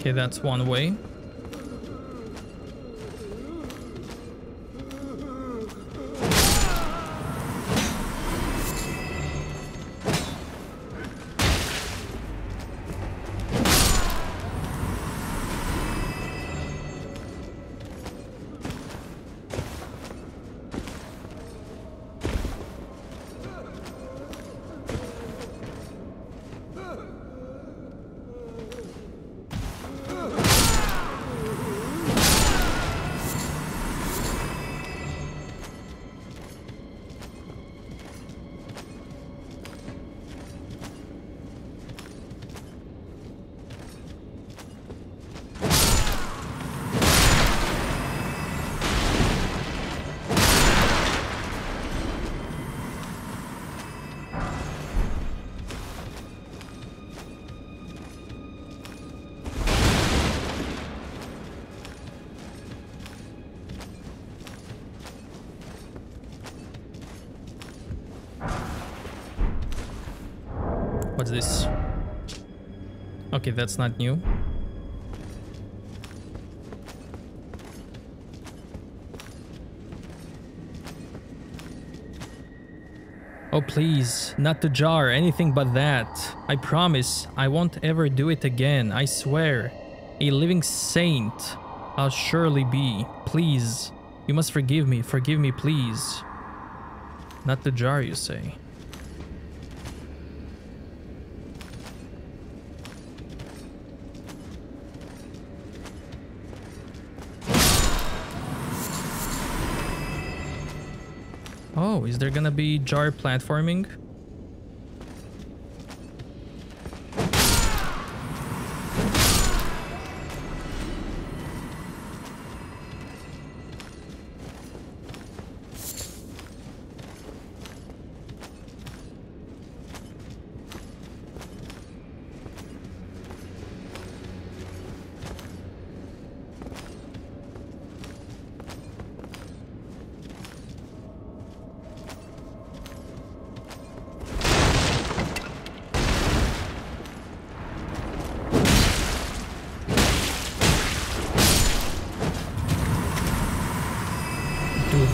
Okay, that's one way. This. Okay, that's not new. Oh, please, not the jar, anything but that. I promise, I won't ever do it again, I swear. A living saint I'll surely be. Please, you must forgive me, forgive me, please. Not the jar, you say. Oh, is there gonna be jar platforming?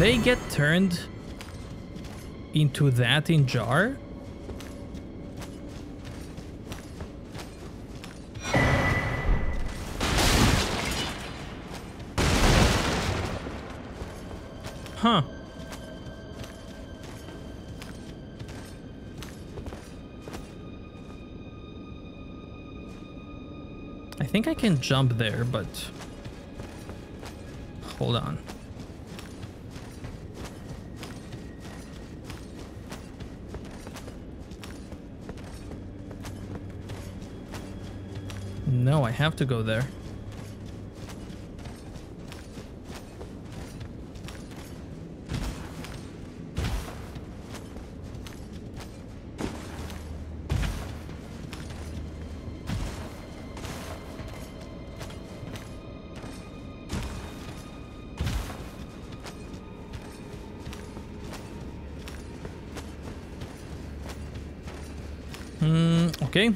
They get turned into that in jar? Huh. I think I can jump there, but hold on. No, I have to go there. Okay.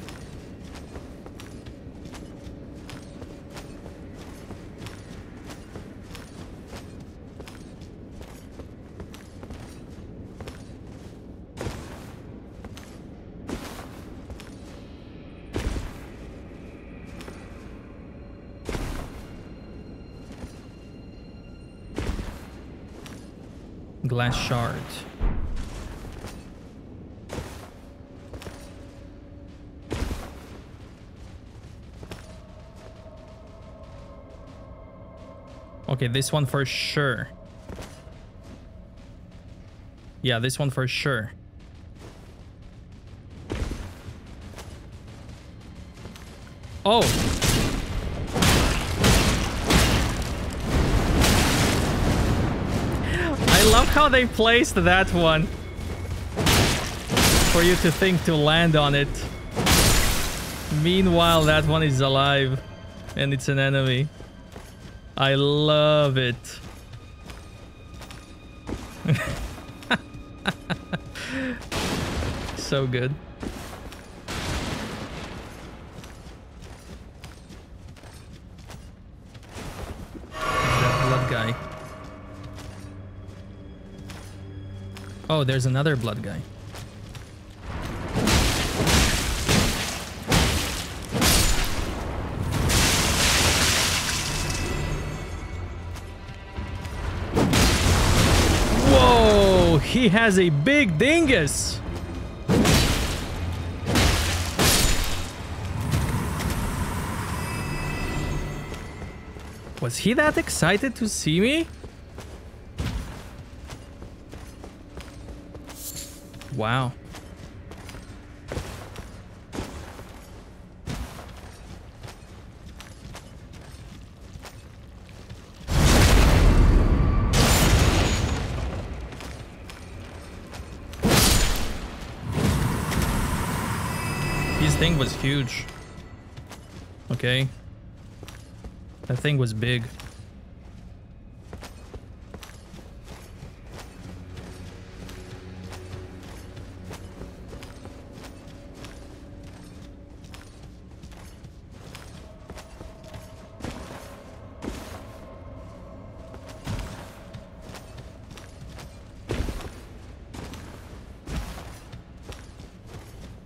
Glass shard. Okay, this one for sure. Yeah, this one for sure. Oh! I love how they placed that one for you to think to land on it. Meanwhile, that one is alive and it's an enemy. I love it. So good. That blood guy. Oh, there's another blood guy. He has a big dingus. Was he that excited to see me? Wow. Thing was huge. Okay. That thing was big.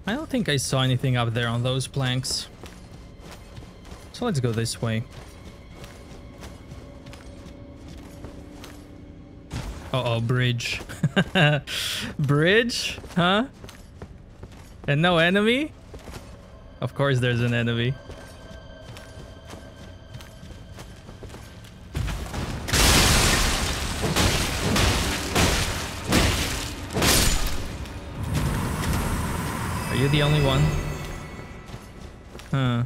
I don't think I saw anything up there on those planks. So let's go this way. Uh-oh, bridge. Bridge? Huh? And no enemy? Of course there's an enemy. You're the only one. Huh.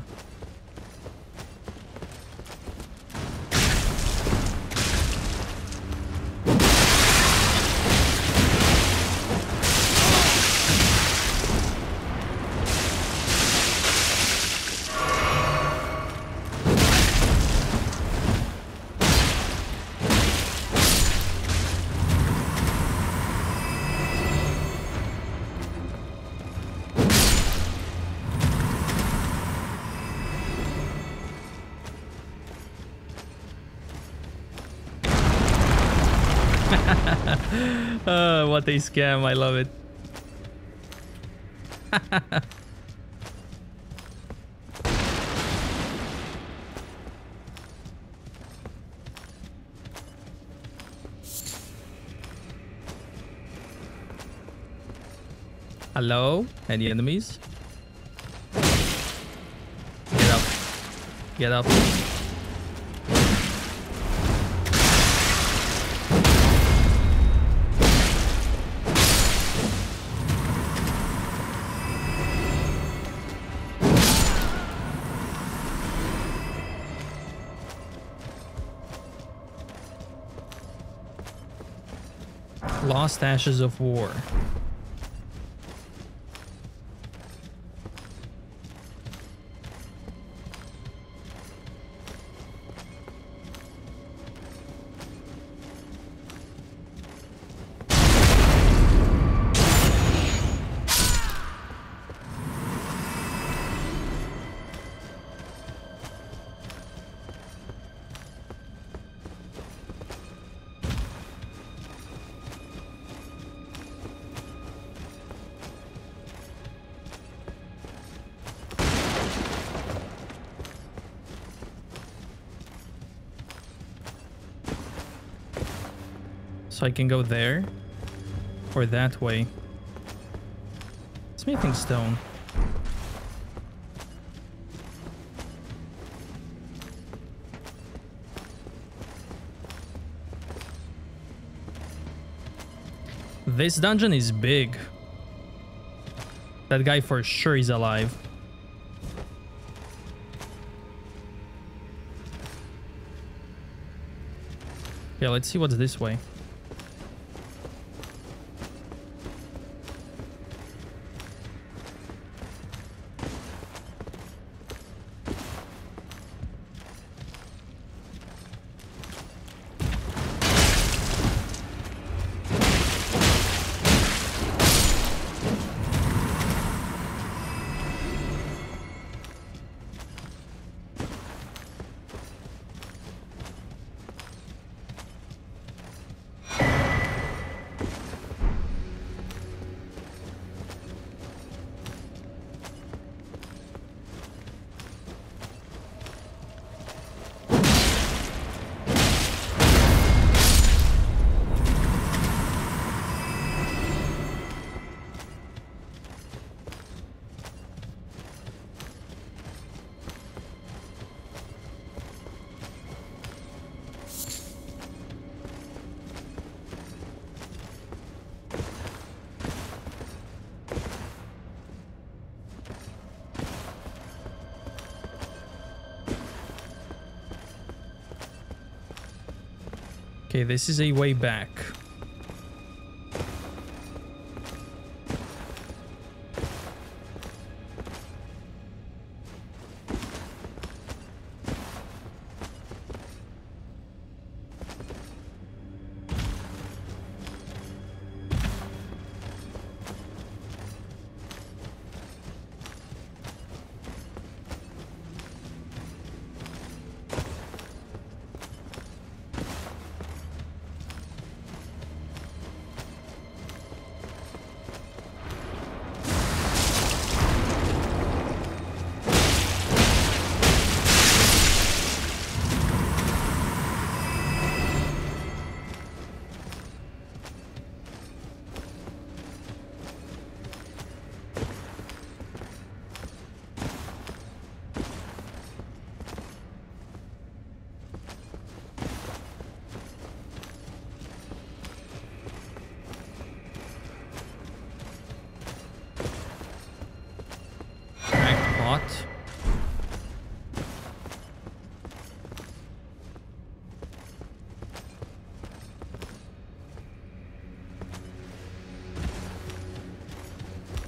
Oh, what a scam. I love it. Hello? Any enemies? Get up. Get up. Lost Ashes of War. So I can go there or that way. Smithing stone. This dungeon is big. That guy for sure is alive. Yeah, let's see what's this way. Okay, this is a way back.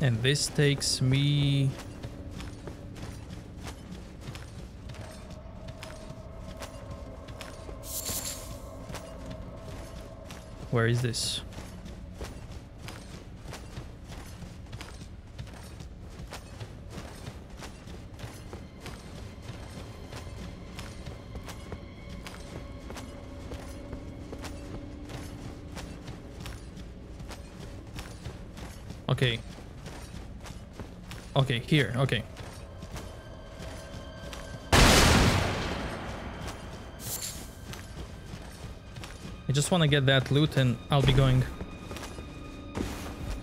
And this takes me... Where is this? Okay. Okay, here, okay. I just want to get that loot and I'll be going...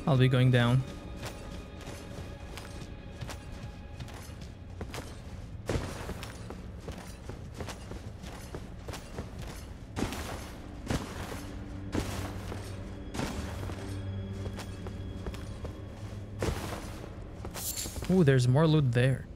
I'll be going down. Ooh, there's more loot there.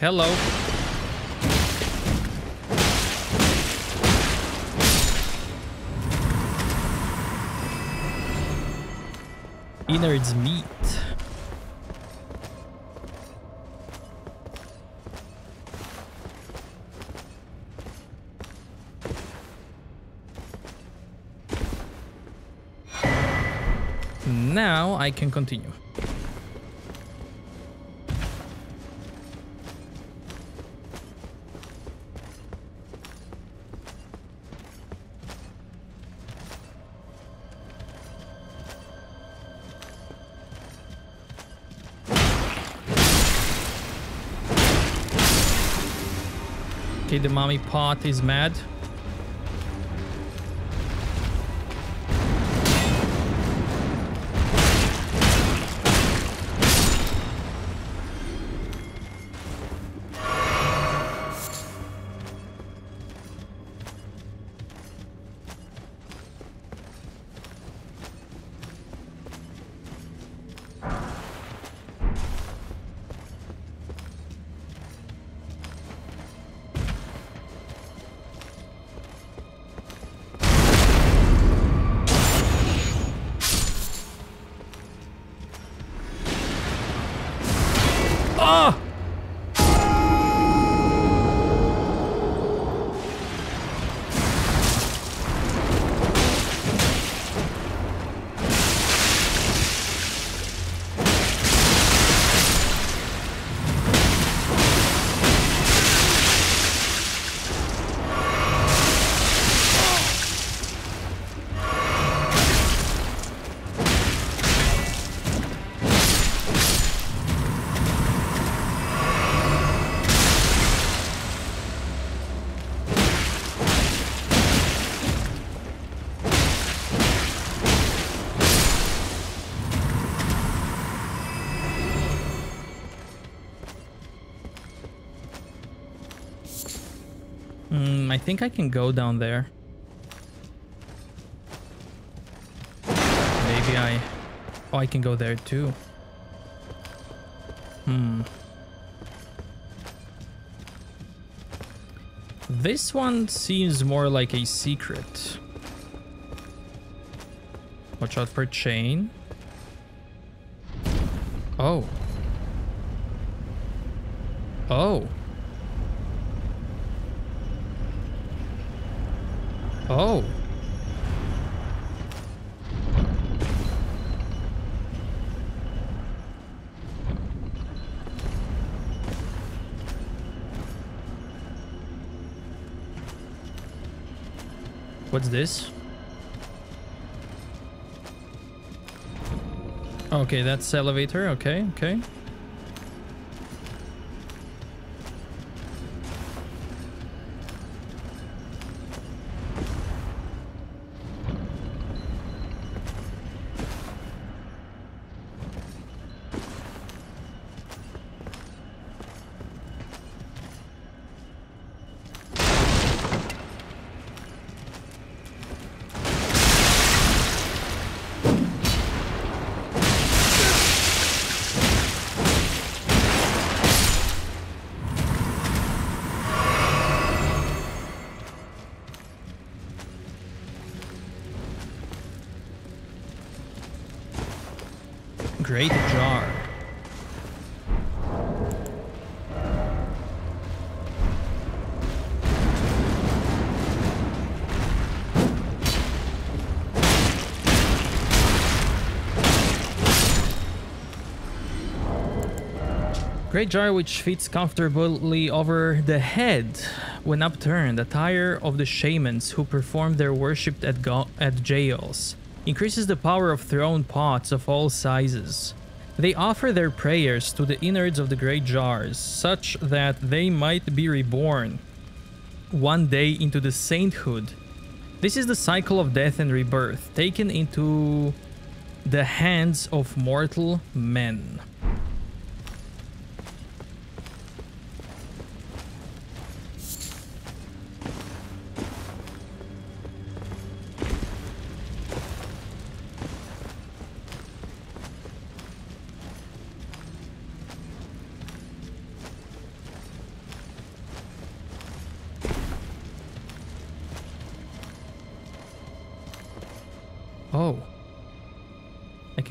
Hello. Enard's meat. Now I can continue. The mommy pot is mad. I think I can go down there. Maybe I... Oh, I can go there too. Hmm. This one seems more like a secret. Watch out for chain. Oh. Oh. Oh. What's this? Okay, that's elevator. Okay, okay. Great jar. Great jar which fits comfortably over the head when upturned, attire of the shamans who perform their worship at, at jails. Increases the power of thrown pots of all sizes. They offer their prayers to the innards of the great jars, such that they might be reborn one day into the sainthood. This is the cycle of death and rebirth, taken into the hands of mortal men.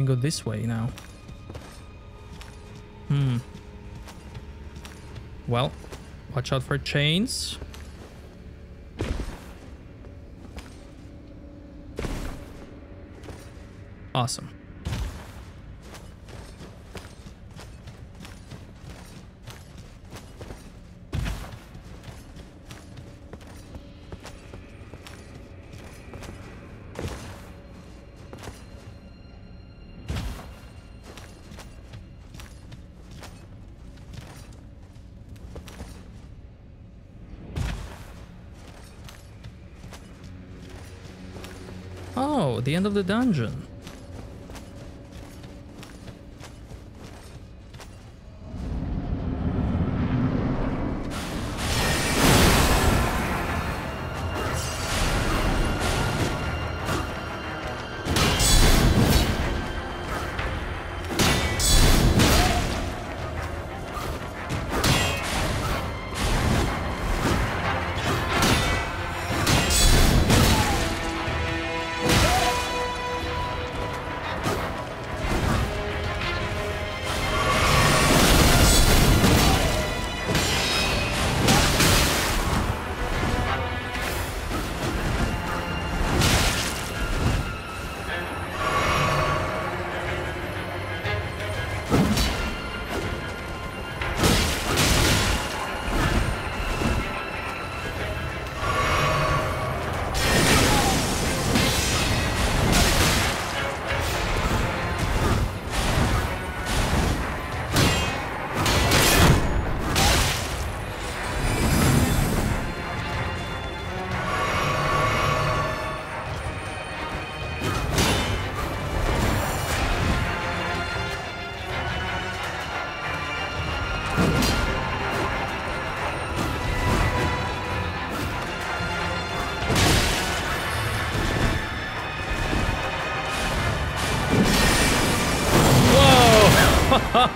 Go this way now. Hmm. Well, watch out for chains. Awesome. The end of the dungeon.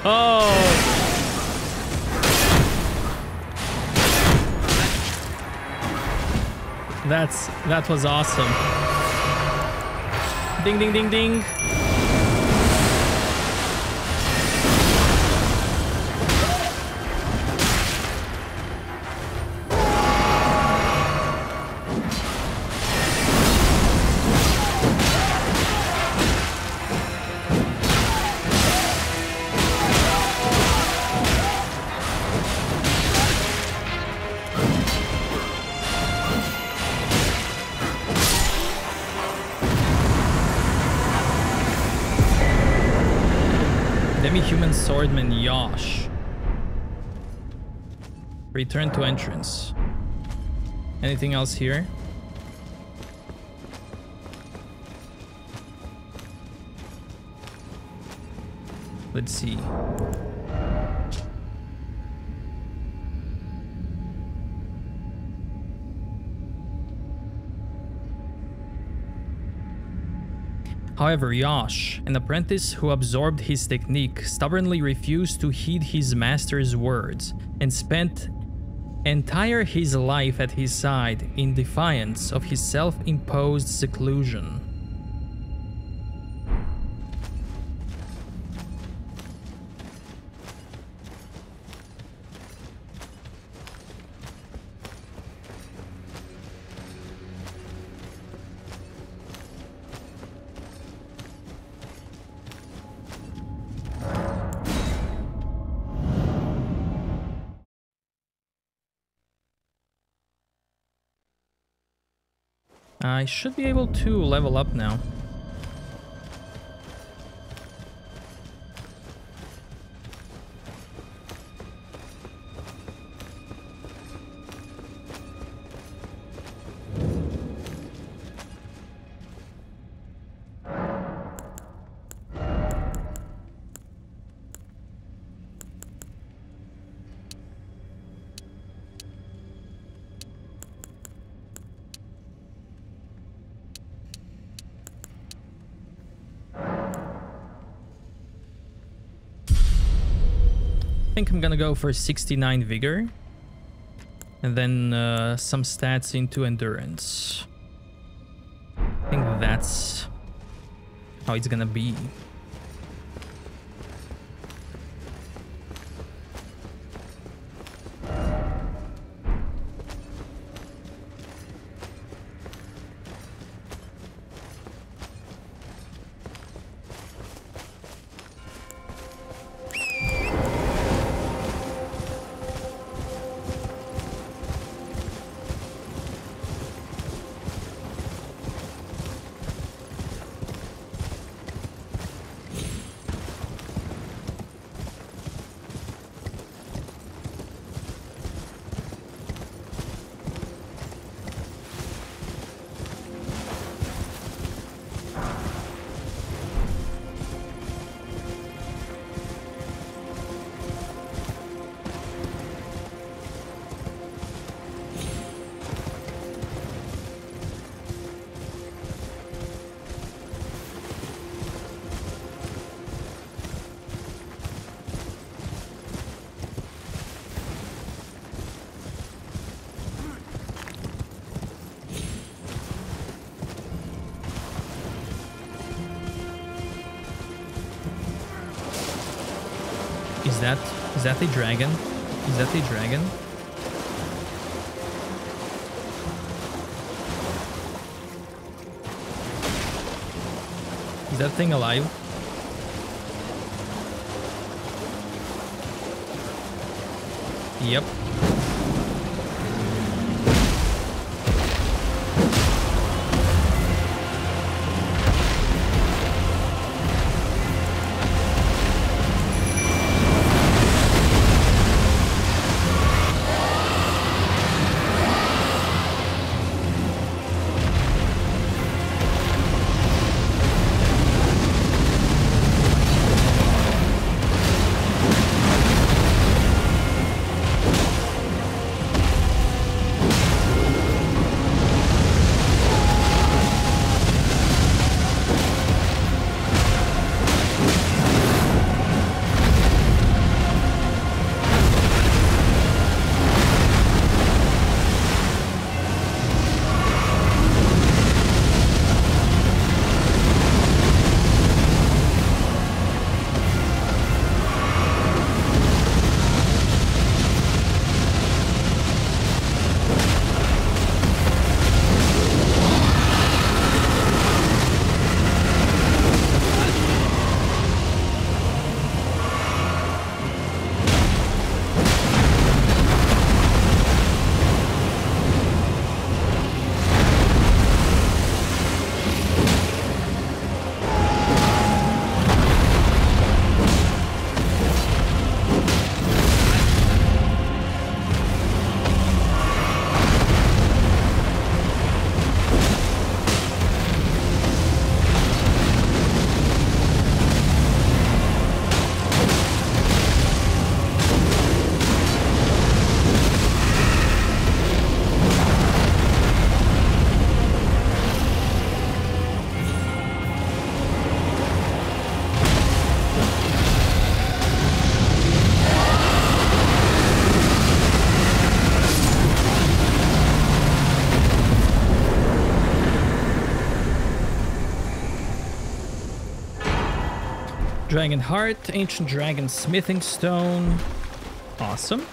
Oh! That's... that was awesome. Ding, ding, ding, ding. Swordman Yosh. Return to entrance. Anything else here? Let's see. However, Yosh, an apprentice who absorbed his technique, stubbornly refused to heed his master's words and spent entire his life at his side in defiance of his self-imposed seclusion. I should be able to level up now. I'm gonna go for sixty-nine vigor and then uh, some stats into endurance. I think that's how it's gonna be. That, is that the dragon? Is that the dragon? Is that thing alive? Yep. Dragon Heart, Ancient Dragon Smithing Stone. Awesome.